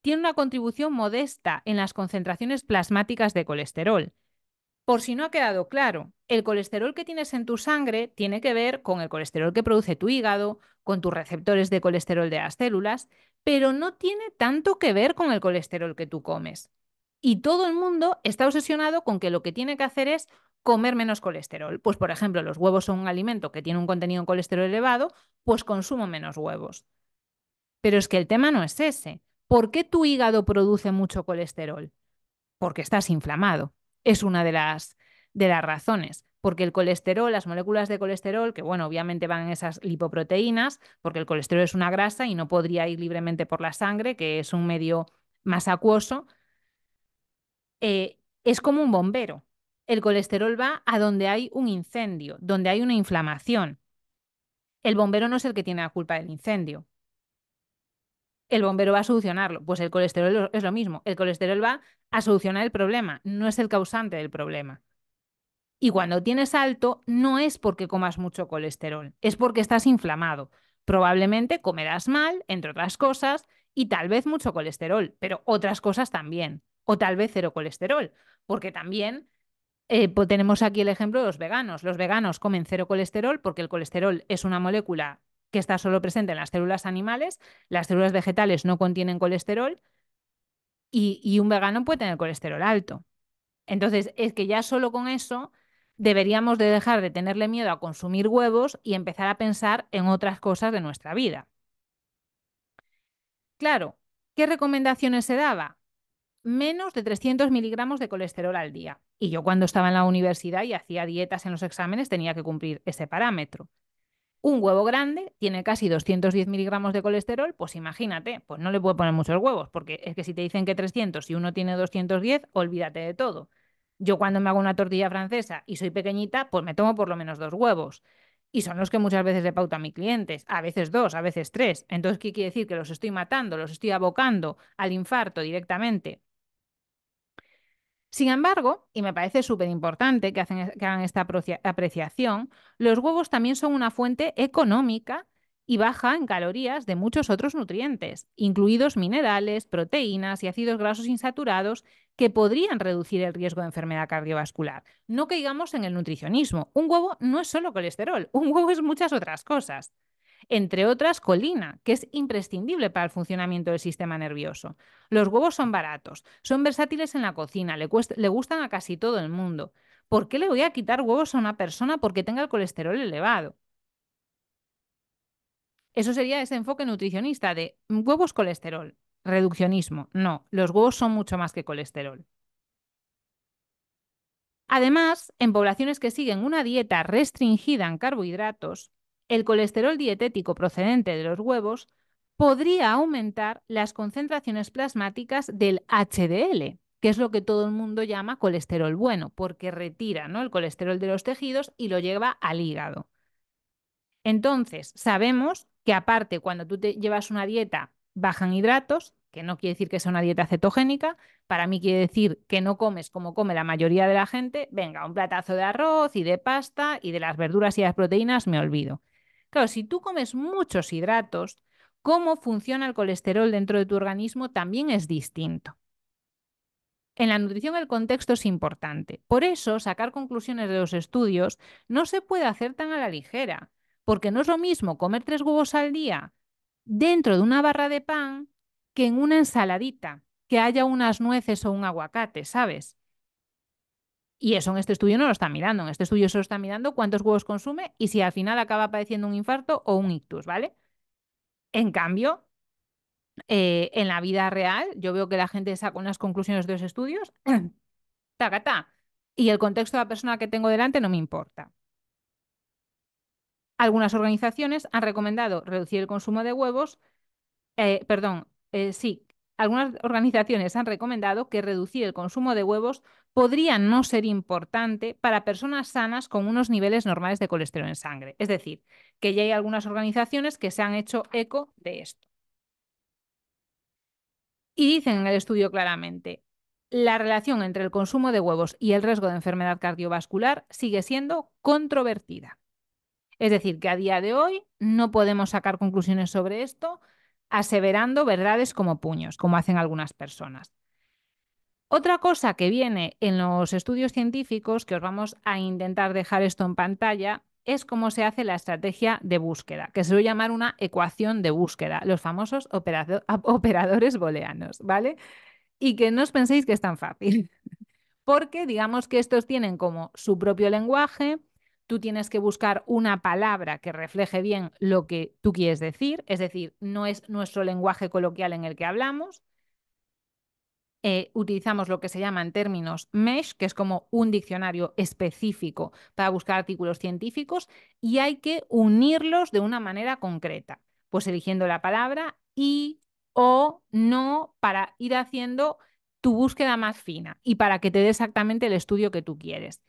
tiene una contribución modesta en las concentraciones plasmáticas de colesterol. Por si no ha quedado claro, el colesterol que tienes en tu sangre tiene que ver con el colesterol que produce tu hígado, con tus receptores de colesterol de las células, pero no tiene tanto que ver con el colesterol que tú comes. Y todo el mundo está obsesionado con que lo que tiene que hacer es comer menos colesterol. Pues, por ejemplo, los huevos son un alimento que tiene un contenido en colesterol elevado, pues consumo menos huevos. Pero es que el tema no es ese. ¿Por qué tu hígado produce mucho colesterol? Porque estás inflamado. Es una de las razones. Porque el colesterol, las moléculas de colesterol, que bueno, obviamente van en esas lipoproteínas, porque el colesterol es una grasa y no podría ir libremente por la sangre, que es un medio más acuoso, es como un bombero. El colesterol va a donde hay un incendio, donde hay una inflamación. El bombero no es el que tiene la culpa del incendio. El bombero va a solucionarlo. Pues el colesterol es lo mismo. El colesterol va a solucionar el problema, no es el causante del problema. Y cuando tienes alto, no es porque comas mucho colesterol, es porque estás inflamado. Probablemente comerás mal, entre otras cosas, y tal vez mucho colesterol, pero otras cosas también. O tal vez cero colesterol, porque también tenemos aquí el ejemplo de los veganos. Los veganos comen cero colesterol porque el colesterol es una molécula que está solo presente en las células animales, las células vegetales no contienen colesterol y un vegano puede tener colesterol alto. Entonces, es que ya solo con eso deberíamos de dejar de tenerle miedo a consumir huevos y empezar a pensar en otras cosas de nuestra vida. Claro, ¿qué recomendaciones se daba? Menos de 300 miligramos de colesterol al día. Y yo cuando estaba en la universidad y hacía dietas en los exámenes tenía que cumplir ese parámetro. Un huevo grande tiene casi 210 miligramos de colesterol, pues imagínate, pues no le puedo poner muchos huevos, porque es que si te dicen que 300 y uno tiene 210, olvídate de todo. Yo cuando me hago una tortilla francesa y soy pequeñita, pues me tomo por lo menos 2 huevos. Y son los que muchas veces le pauto a mis clientes, a veces 2, a veces 3. Entonces, ¿qué quiere decir? Que los estoy matando, los estoy abocando al infarto directamente. Sin embargo, y me parece súper importante que hagan esta apreciación, los huevos también son una fuente económica y baja en calorías de muchos otros nutrientes, incluidos minerales, proteínas y ácidos grasos insaturados que podrían reducir el riesgo de enfermedad cardiovascular. No caigamos en el nutricionismo. Un huevo no es solo colesterol, un huevo es muchas otras cosas. Entre otras, colina, que es imprescindible para el funcionamiento del sistema nervioso. Los huevos son baratos, son versátiles en la cocina, le gustan a casi todo el mundo. ¿Por qué le voy a quitar huevos a una persona porque tenga el colesterol elevado? Eso sería ese enfoque nutricionista de huevos colesterol, reduccionismo. No, los huevos son mucho más que colesterol. Además, en poblaciones que siguen una dieta restringida en carbohidratos, el colesterol dietético procedente de los huevos podría aumentar las concentraciones plasmáticas del HDL, que es lo que todo el mundo llama colesterol bueno, porque retira, ¿no?, el colesterol de los tejidos y lo lleva al hígado. Entonces, sabemos que aparte, cuando tú te llevas una dieta baja en hidratos, que no quiere decir que sea una dieta cetogénica, para mí quiere decir que no comes como come la mayoría de la gente, venga, un platazo de arroz y de pasta y de las verduras y las proteínas me olvido. Claro, si tú comes muchos hidratos, cómo funciona el colesterol dentro de tu organismo también es distinto. En la nutrición el contexto es importante. Por eso, sacar conclusiones de los estudios no se puede hacer tan a la ligera, porque no es lo mismo comer 3 huevos al día dentro de una barra de pan que en una ensaladita, que haya unas nueces o un aguacate, ¿sabes? Y eso en este estudio no lo está mirando, en este estudio solo está mirando cuántos huevos consume y si al final acaba padeciendo un infarto o un ictus, ¿vale? En cambio, en la vida real, yo veo que la gente saca unas conclusiones de los estudios, tacatá, y el contexto de la persona que tengo delante no me importa. Algunas organizaciones han recomendado reducir el consumo de huevos, algunas organizaciones han recomendado que reducir el consumo de huevos podría no ser importante para personas sanas con unos niveles normales de colesterol en sangre. Es decir, que ya hay algunas organizaciones que se han hecho eco de esto. Y dicen en el estudio claramente, la relación entre el consumo de huevos y el riesgo de enfermedad cardiovascular sigue siendo controvertida. Es decir, que a día de hoy no podemos sacar conclusiones sobre esto aseverando verdades como puños, como hacen algunas personas. Otra cosa que viene en los estudios científicos, que os vamos a intentar dejar esto en pantalla, es cómo se hace la estrategia de búsqueda, que se suele llamar una ecuación de búsqueda, los famosos operadores booleanos, ¿vale? Y que no os penséis que es tan fácil, porque digamos que estos tienen como su propio lenguaje. Tú tienes que buscar una palabra que refleje bien lo que tú quieres decir, es decir, no es nuestro lenguaje coloquial en el que hablamos. Utilizamos lo que se llaman términos MESH, que es como un diccionario específico para buscar artículos científicos, y hay que unirlos de una manera concreta, pues eligiendo la palabra y, o, no, para ir haciendo tu búsqueda más fina y para que te dé exactamente el estudio que tú quieres.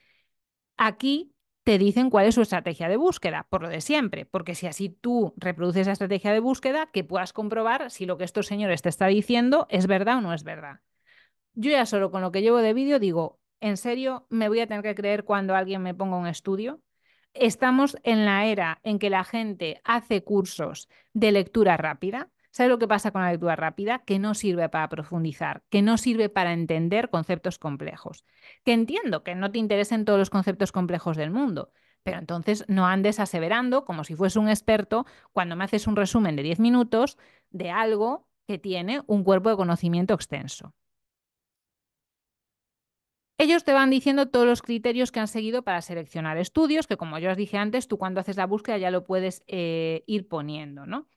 Aquí te dicen cuál es su estrategia de búsqueda, por lo de siempre, porque si así tú reproduces la estrategia de búsqueda, que puedas comprobar si lo que estos señores te están diciendo es verdad o no es verdad. Yo ya solo con lo que llevo de vídeo digo, ¿en serio me voy a tener que creer cuando alguien me ponga un estudio? Estamos en la era en que la gente hace cursos de lectura rápida. ¿Sabes lo que pasa con la lectura rápida? Que no sirve para profundizar, que no sirve para entender conceptos complejos. Que entiendo que no te interesen todos los conceptos complejos del mundo, pero entonces no andes aseverando, como si fuese un experto, cuando me haces un resumen de 10 minutos de algo que tiene un cuerpo de conocimiento extenso. Ellos te van diciendo todos los criterios que han seguido para seleccionar estudios, que como yo os dije antes, tú cuando haces la búsqueda ya lo puedes ir poniendo, ¿no?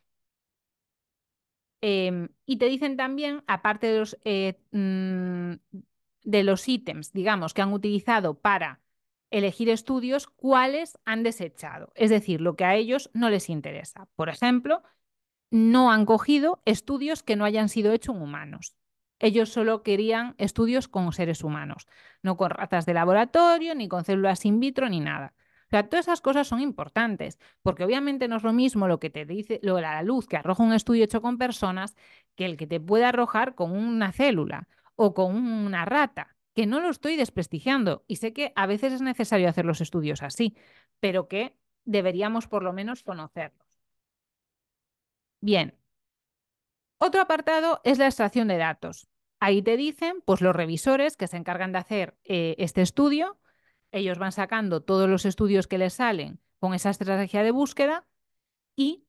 Y te dicen también, aparte de los ítems, digamos, que han utilizado para elegir estudios, cuáles han desechado. Es decir, lo que a ellos no les interesa. Por ejemplo, no han cogido estudios que no hayan sido hechos en humanos. Ellos solo querían estudios con seres humanos, no con ratas de laboratorio, ni con células in vitro, ni nada. O sea, todas esas cosas son importantes, porque obviamente no es lo mismo lo que te dice la luz que arroja un estudio hecho con personas que el que te puede arrojar con una célula o con una rata, que no lo estoy desprestigiando. Y sé que a veces es necesario hacer los estudios así, pero que deberíamos por lo menos conocerlos. Bien. Otro apartado es la extracción de datos. Ahí te dicen pues, los revisores que se encargan de hacer este estudio. Ellos van sacando todos los estudios que les salen con esa estrategia de búsqueda y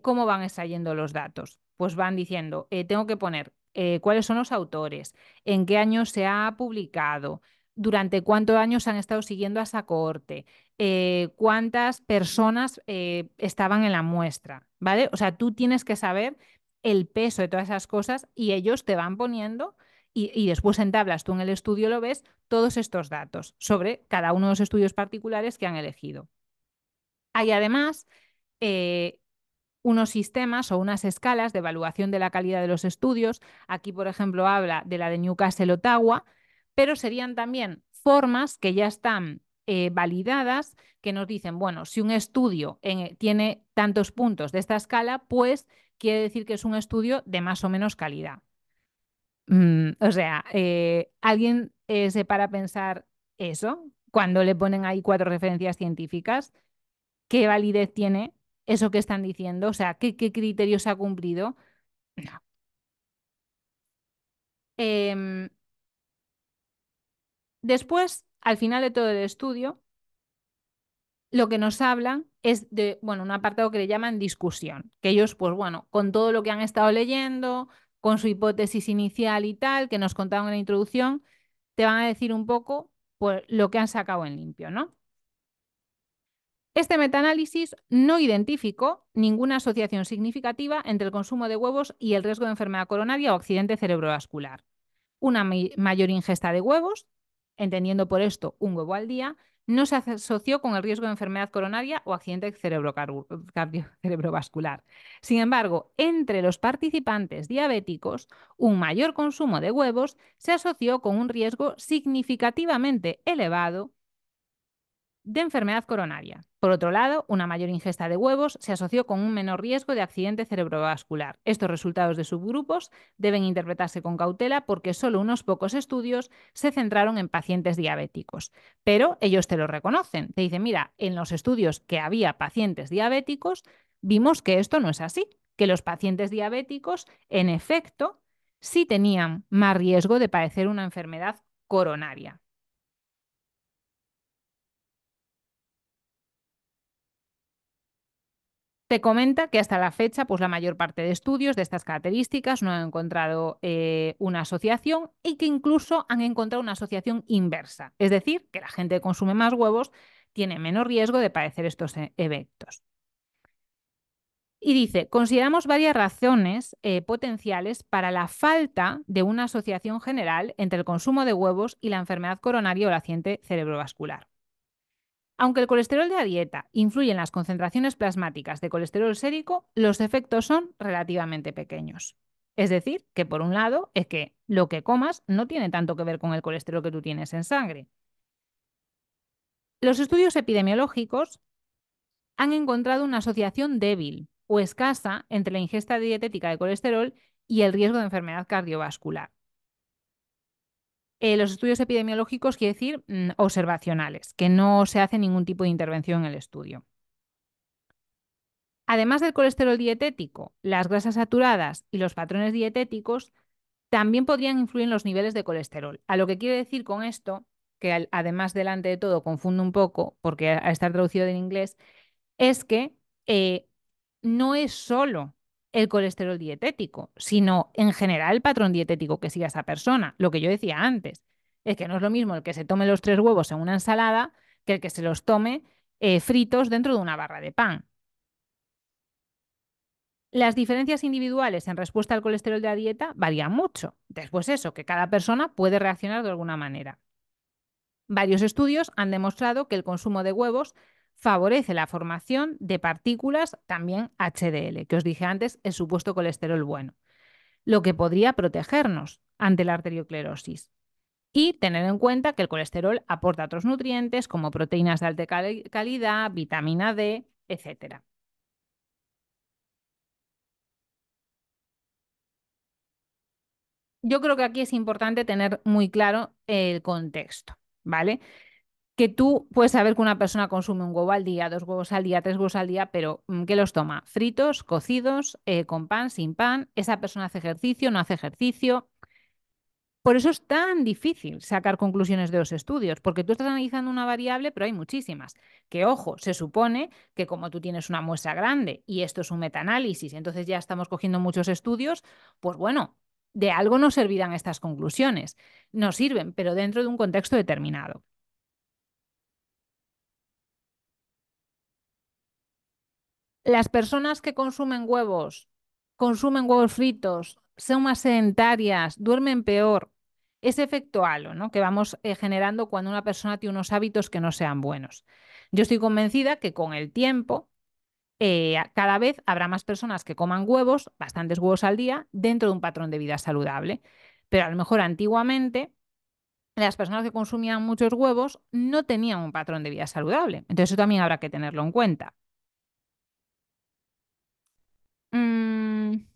cómo van extrayendo los datos. Pues van diciendo, tengo que poner cuáles son los autores, en qué año se ha publicado, durante cuántos años han estado siguiendo a esa cohorte, cuántas personas estaban en la muestra, ¿vale? O sea, tú tienes que saber el peso de todas esas cosas y ellos te van poniendo y después en tablas, tú en el estudio lo ves, todos estos datos sobre cada uno de los estudios particulares que han elegido. Hay además unos sistemas o unas escalas de evaluación de la calidad de los estudios. Aquí, por ejemplo, habla de la de Newcastle-Ottawa, pero serían también formas que ya están validadas, que nos dicen, bueno, si un estudio tiene tantos puntos de esta escala, pues quiere decir que es un estudio de más o menos calidad. O sea, ¿alguien se para a pensar eso? Cuando le ponen ahí 4 referencias científicas, ¿qué validez tiene eso que están diciendo? O sea, ¿qué criterios ha cumplido? No. Después, al final de todo el estudio, lo que nos hablan es de, bueno, un apartado que le llaman discusión, que ellos, pues bueno, con todo lo que han estado leyendo, con su hipótesis inicial y tal, que nos contaron en la introducción, te van a decir un poco pues, lo que han sacado en limpio, ¿no? Este metaanálisis no identificó ninguna asociación significativa entre el consumo de huevos y el riesgo de enfermedad coronaria o accidente cerebrovascular. Una mayor ingesta de huevos, entendiendo por esto un huevo al día, no se asoció con el riesgo de enfermedad coronaria o accidente cerebrovascular. Sin embargo, entre los participantes diabéticos, un mayor consumo de huevos se asoció con un riesgo significativamente elevado de enfermedad coronaria. Por otro lado, una mayor ingesta de huevos se asoció con un menor riesgo de accidente cerebrovascular. Estos resultados de subgrupos deben interpretarse con cautela porque solo unos pocos estudios se centraron en pacientes diabéticos. Pero ellos te lo reconocen. Te dicen, mira, en los estudios que había pacientes diabéticos, vimos que esto no es así, que los pacientes diabéticos, en efecto, sí tenían más riesgo de padecer una enfermedad coronaria. Te comenta que hasta la fecha, pues la mayor parte de estudios de estas características no han encontrado una asociación y que incluso han encontrado una asociación inversa. Es decir, que la gente que consume más huevos tiene menos riesgo de padecer estos eventos. Y dice, consideramos varias razones potenciales para la falta de una asociación general entre el consumo de huevos y la enfermedad coronaria o el accidente cerebrovascular. Aunque el colesterol de la dieta influye en las concentraciones plasmáticas de colesterol sérico, los efectos son relativamente pequeños. Es decir, que por un lado es que lo que comas no tiene tanto que ver con el colesterol que tú tienes en sangre. Los estudios epidemiológicos han encontrado una asociación débil o escasa entre la ingesta dietética de colesterol y el riesgo de enfermedad cardiovascular. Los estudios epidemiológicos, quiere decir observacionales, que no se hace ningún tipo de intervención en el estudio. Además del colesterol dietético, las grasas saturadas y los patrones dietéticos también podrían influir en los niveles de colesterol. A lo que quiere decir con esto, que además delante de todo confundo un poco, porque al estar traducido del inglés, es que no es solo el colesterol dietético, sino en general el patrón dietético que sigue a esa persona. Lo que yo decía antes, es que no es lo mismo el que se tome los 3 huevos en una ensalada que el que se los tome fritos dentro de una barra de pan. Las diferencias individuales en respuesta al colesterol de la dieta varían mucho. Después eso, que cada persona puede reaccionar de alguna manera. Varios estudios han demostrado que el consumo de huevos favorece la formación de partículas, también HDL, que os dije antes, el supuesto colesterol bueno. lo que podría protegernos ante la arteriosclerosis. Y tener en cuenta que el colesterol aporta otros nutrientes como proteínas de alta calidad, vitamina D, etc. Yo creo que aquí es importante tener muy claro el contexto, ¿vale? Que tú puedes saber que una persona consume un huevo al día, 2 huevos al día, 3 huevos al día, pero ¿qué los toma? ¿Fritos, cocidos, con pan, sin pan? ¿Esa persona hace ejercicio, no hace ejercicio? Por eso es tan difícil sacar conclusiones de los estudios, porque tú estás analizando una variable, pero hay muchísimas. Que, ojo, se supone que como tú tienes una muestra grande y esto es un metaanálisis, entonces ya estamos cogiendo muchos estudios, pues bueno, de algo nos servirán estas conclusiones. Nos sirven, pero dentro de un contexto determinado. Las personas que consumen huevos fritos, son más sedentarias, duermen peor. Ese efecto halo, ¿no?, que vamos generando cuando una persona tiene unos hábitos que no sean buenos. Yo estoy convencida que con el tiempo cada vez habrá más personas que coman huevos, bastantes huevos al día, dentro de un patrón de vida saludable. Pero a lo mejor antiguamente las personas que consumían muchos huevos no tenían un patrón de vida saludable. Entonces eso también habrá que tenerlo en cuenta. El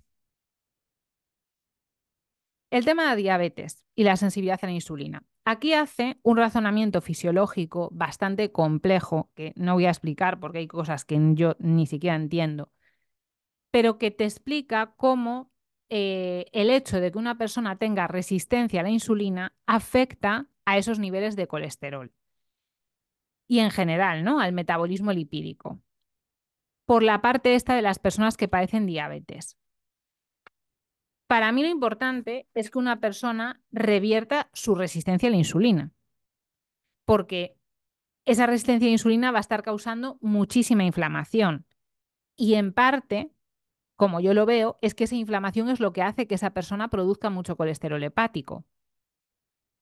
tema de la diabetes y la sensibilidad a la insulina. Aquí hace un razonamiento fisiológico bastante complejo, que no voy a explicar porque hay cosas que yo ni siquiera entiendo, pero que te explica cómo el hecho de que una persona tenga resistencia a la insulina afecta a esos niveles de colesterol y en general, ¿no?, al metabolismo lipídico. Por la parte esta de las personas que padecen diabetes. Para mí lo importante es que una persona revierta su resistencia a la insulina, porque esa resistencia a la insulina va a estar causando muchísima inflamación y en parte, como yo lo veo, es que esa inflamación es lo que hace que esa persona produzca mucho colesterol hepático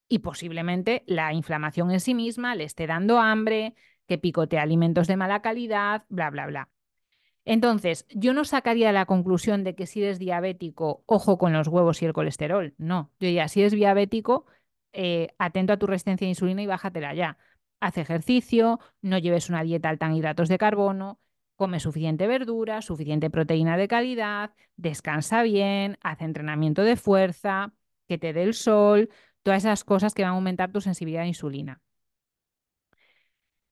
y posiblemente la inflamación en sí misma le esté dando hambre, que picotea alimentos de mala calidad, bla, bla, bla. Entonces, yo no sacaría la conclusión de que si eres diabético, ojo con los huevos y el colesterol. No, yo diría, si eres diabético, atento a tu resistencia a insulina y bájatela ya. Haz ejercicio, no lleves una dieta alta en hidratos de carbono, come suficiente verdura, suficiente proteína de calidad, descansa bien, haz entrenamiento de fuerza, que te dé el sol, todas esas cosas que van a aumentar tu sensibilidad a la insulina.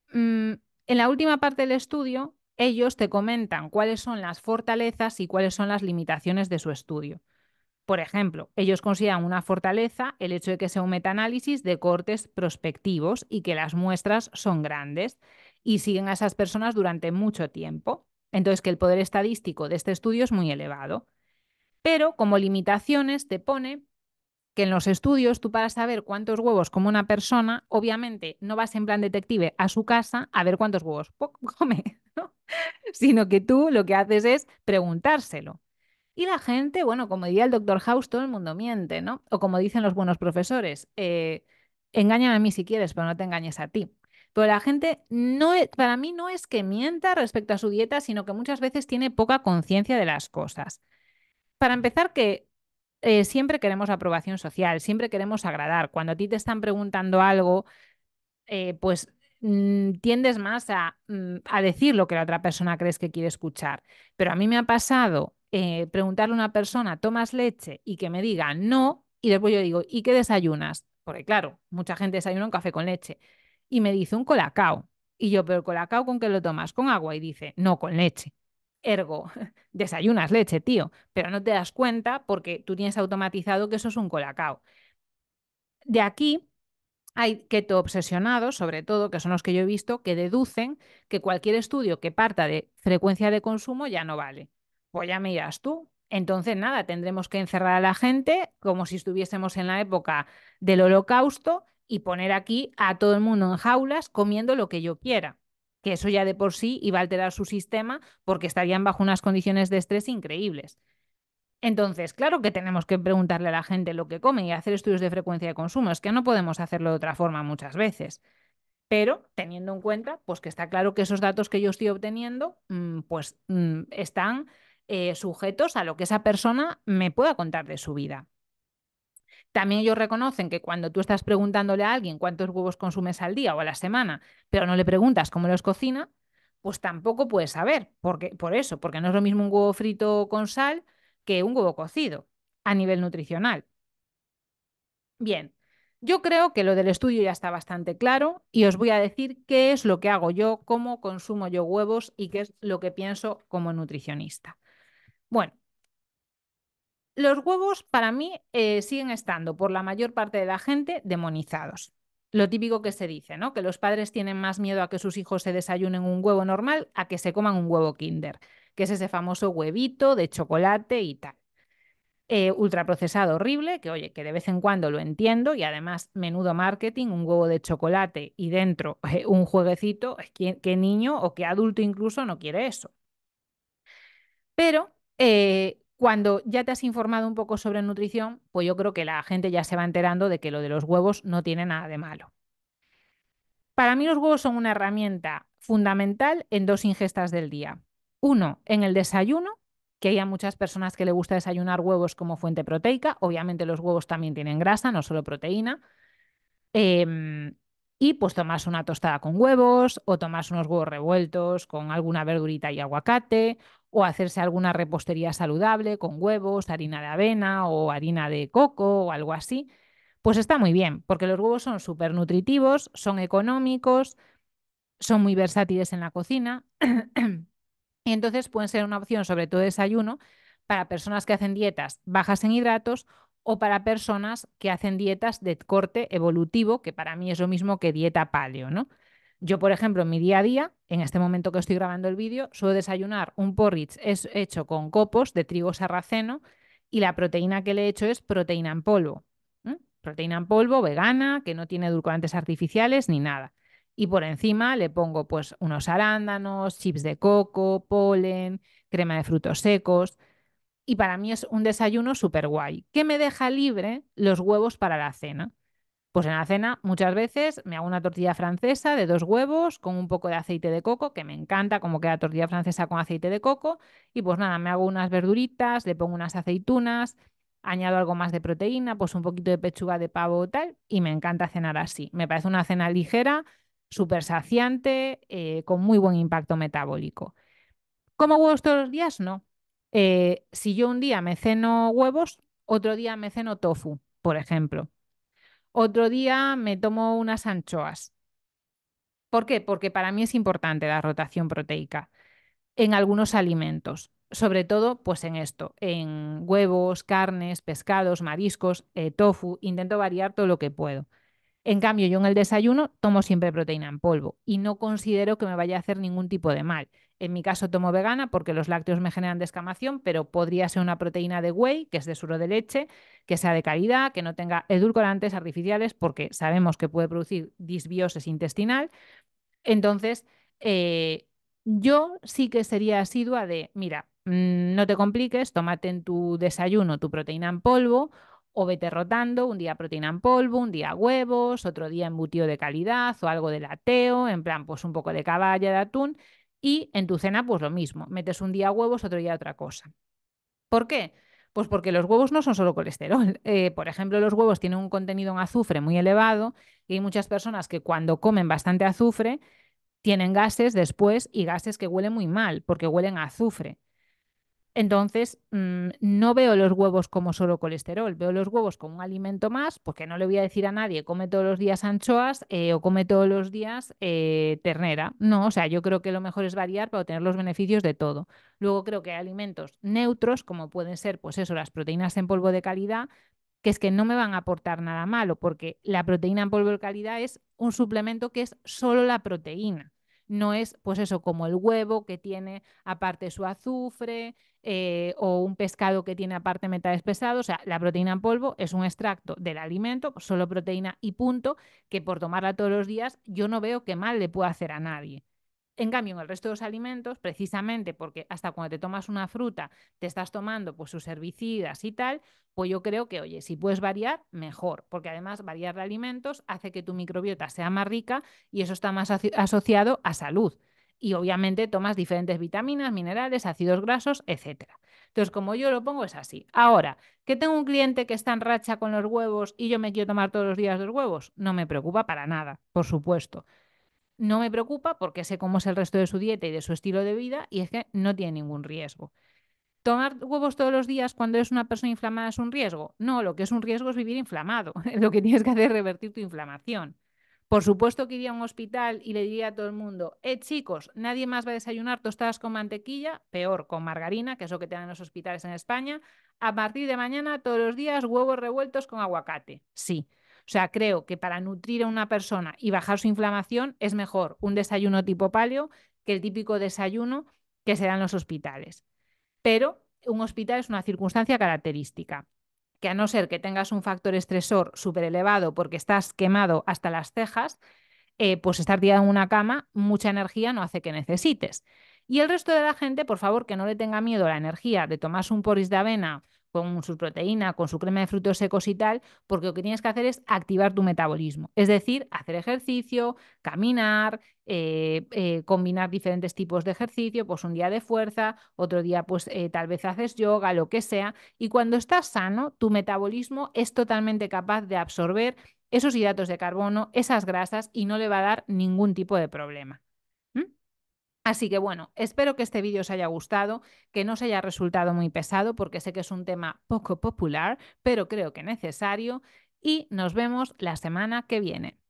En la última parte del estudio, ellos te comentan cuáles son las fortalezas y cuáles son las limitaciones de su estudio. Por ejemplo, ellos consideran una fortaleza el hecho de que sea un metaanálisis de cortes prospectivos y que las muestras son grandes y siguen a esas personas durante mucho tiempo. Entonces, que el poder estadístico de este estudio es muy elevado. Pero como limitaciones te pone que en los estudios tú, para saber cuántos huevos come una persona, obviamente no vas en plan detective a su casa a ver cuántos huevos come, ¿no?, sino que tú lo que haces es preguntárselo. Y la gente, bueno, como diría el doctor House, todo el mundo miente, ¿no? O como dicen los buenos profesores, engáñame a mí si quieres, pero no te engañes a ti. Pero la gente, no es, para mí no es que mienta respecto a su dieta, sino que muchas veces tiene poca conciencia de las cosas. Para empezar, que siempre queremos aprobación social, siempre queremos agradar. Cuando a ti te están preguntando algo, pues tiendes más a decir lo que la otra persona crees que quiere escuchar. Pero a mí me ha pasado preguntarle a una persona, ¿tomas leche? Y que me diga no, y después yo digo, ¿y qué desayunas? Porque claro, mucha gente desayuna un café con leche. Y me dice un colacao. Y yo, ¿pero el colacao con qué lo tomas? ¿Con agua? Y dice, no, con leche. Ergo, desayunas leche, tío. Pero no te das cuenta porque tú tienes automatizado que eso es un colacao. De aquí hay keto obsesionados, sobre todo, que son los que yo he visto, que deducen que cualquier estudio que parta de frecuencia de consumo ya no vale. Pues ya me dirás tú. Entonces, nada, tendremos que encerrar a la gente como si estuviésemos en la época del Holocausto y poner aquí a todo el mundo en jaulas comiendo lo que yo quiera. Que eso ya de por sí iba a alterar su sistema porque estarían bajo unas condiciones de estrés increíbles. Entonces, claro que tenemos que preguntarle a la gente lo que come y hacer estudios de frecuencia de consumo. Es que no podemos hacerlo de otra forma muchas veces. Pero teniendo en cuenta, pues que está claro que esos datos que yo estoy obteniendo, pues están sujetos a lo que esa persona me pueda contar de su vida. También ellos reconocen que cuando tú estás preguntándole a alguien cuántos huevos consumes al día o a la semana, pero no le preguntas cómo los cocina, pues tampoco puedes saber, porque no es lo mismo un huevo frito con sal que un huevo cocido a nivel nutricional. Bien, yo creo que lo del estudio ya está bastante claro y os voy a decir qué es lo que hago yo, cómo consumo yo huevos y qué es lo que pienso como nutricionista. Bueno, los huevos para mí siguen estando por la mayor parte de la gente demonizados. Lo típico que se dice, ¿no? Que los padres tienen más miedo a que sus hijos se desayunen un huevo normal a que se coman un huevo Kinder, que es ese famoso huevito de chocolate y tal. Ultraprocesado horrible, que oye, que de vez en cuando lo entiendo y además menudo marketing, un huevo de chocolate y dentro un jueguecito, ¿qué niño o qué adulto incluso no quiere eso? Pero cuando ya te has informado un poco sobre nutrición, pues yo creo que la gente ya se va enterando de que lo de los huevos no tiene nada de malo. Para mí los huevos son una herramienta fundamental en dos ingestas del día. Uno, en el desayuno, que hay a muchas personas que les gusta desayunar huevos como fuente proteica. Obviamente los huevos también tienen grasa, no solo proteína. Y pues tomarse una tostada con huevos o tomarse unos huevos revueltos con alguna verdurita y aguacate, o hacerse alguna repostería saludable con huevos, harina de avena o harina de coco o algo así, pues está muy bien, porque los huevos son súper nutritivos, son económicos, son muy versátiles en la cocina y entonces pueden ser una opción, sobre todo de desayuno, para personas que hacen dietas bajas en hidratos o para personas que hacen dietas de corte evolutivo, que para mí es lo mismo que dieta paleo, ¿no? Yo, por ejemplo, en mi día a día, en este momento que estoy grabando el vídeo, suelo desayunar un porridge hecho con copos de trigo sarraceno y la proteína que le he hecho es proteína en polvo. Proteína en polvo vegana, que no tiene edulcorantes artificiales ni nada. Y por encima le pongo pues unos arándanos, chips de coco, polen, crema de frutos secos. Y para mí es un desayuno súper guay, que me deja libre los huevos para la cena. Pues en la cena muchas veces me hago una tortilla francesa de 2 huevos con un poco de aceite de coco, que me encanta cómo queda tortilla francesa con aceite de coco, y pues nada, me hago unas verduritas, le pongo unas aceitunas, añado algo más de proteína, pues un poquito de pechuga de pavo o tal, y me encanta cenar así. Me parece una cena ligera, súper saciante, con muy buen impacto metabólico. ¿Como huevos todos los días? No. Si yo un día me ceno huevos, otro día me ceno tofu, por ejemplo. Otro día me tomo unas anchoas. ¿Por qué? Porque para mí es importante la rotación proteica en algunos alimentos, sobre todo pues en esto, en huevos, carnes, pescados, mariscos, tofu, intento variar todo lo que puedo. En cambio, yo en el desayuno tomo siempre proteína en polvo y no considero que me vaya a hacer ningún tipo de mal. En mi caso tomo vegana porque los lácteos me generan descamación, pero podría ser una proteína de whey, que es de suero de leche, que sea de calidad, que no tenga edulcorantes artificiales porque sabemos que puede producir disbiosis intestinal. Entonces, yo sí que sería asidua de, mira, no te compliques, tómate en tu desayuno tu proteína en polvo o vete rotando, un día proteína en polvo, un día huevos, otro día embutido de calidad o algo de lateo, en plan pues un poco de caballa, de atún. Y en tu cena, pues lo mismo, metes un día huevos, otro día otra cosa. ¿Por qué? Pues porque los huevos no son solo colesterol. Por ejemplo, los huevos tienen un contenido en azufre muy elevado y hay muchas personas que cuando comen bastante azufre tienen gases después y gases que huelen muy mal porque huelen a azufre. Entonces, no veo los huevos como solo colesterol, veo los huevos como un alimento más, porque no le voy a decir a nadie, come todos los días anchoas o come todos los días ternera. No, o sea, yo creo que lo mejor es variar para obtener los beneficios de todo. Luego creo que hay alimentos neutros, como pueden ser, pues eso, las proteínas en polvo de calidad, que es que no me van a aportar nada malo, porque la proteína en polvo de calidad es un suplemento que es solo la proteína. No es, pues eso, como el huevo que tiene aparte su azufre o un pescado que tiene aparte metales pesados. O sea, la proteína en polvo es un extracto del alimento, solo proteína y punto, que por tomarla todos los días yo no veo qué mal le pueda hacer a nadie. En cambio, en el resto de los alimentos, precisamente porque hasta cuando te tomas una fruta te estás tomando pues sus herbicidas y tal, pues yo creo que, oye, si puedes variar, mejor. Porque además variar de alimentos hace que tu microbiota sea más rica y eso está más asociado a salud. Y obviamente tomas diferentes vitaminas, minerales, ácidos grasos, etc. Entonces, como yo lo pongo, es así. Ahora, ¿que tengo un cliente que está en racha con los huevos y yo me quiero tomar todos los días los huevos? No me preocupa para nada, por supuesto. No me preocupa porque sé cómo es el resto de su dieta y de su estilo de vida y es que no tiene ningún riesgo. ¿Tomar huevos todos los días cuando eres una persona inflamada es un riesgo? No, lo que es un riesgo es vivir inflamado. Lo que tienes que hacer es revertir tu inflamación. Por supuesto que iría a un hospital y le diría a todo el mundo, chicos, nadie más va a desayunar tostadas con mantequilla, peor, con margarina, que es lo que te dan en los hospitales en España. A partir de mañana, todos los días, huevos revueltos con aguacate. Sí. O sea, creo que para nutrir a una persona y bajar su inflamación es mejor un desayuno tipo paleo que el típico desayuno que se da en los hospitales. Pero un hospital es una circunstancia característica, que a no ser que tengas un factor estresor súper elevado porque estás quemado hasta las cejas, pues estar tirado en una cama, mucha energía no hace que necesites. Y el resto de la gente, por favor, que no le tenga miedo a la energía de tomarse un porridge de avena con su proteína, con su crema de frutos secos y tal, porque lo que tienes que hacer es activar tu metabolismo. Es decir, hacer ejercicio, caminar, combinar diferentes tipos de ejercicio, pues un día de fuerza, otro día pues tal vez haces yoga, lo que sea. Y cuando estás sano, tu metabolismo es totalmente capaz de absorber esos hidratos de carbono, esas grasas y no le va a dar ningún tipo de problema. Así que bueno, espero que este vídeo os haya gustado, que no os haya resultado muy pesado porque sé que es un tema poco popular, pero creo que necesario y nos vemos la semana que viene.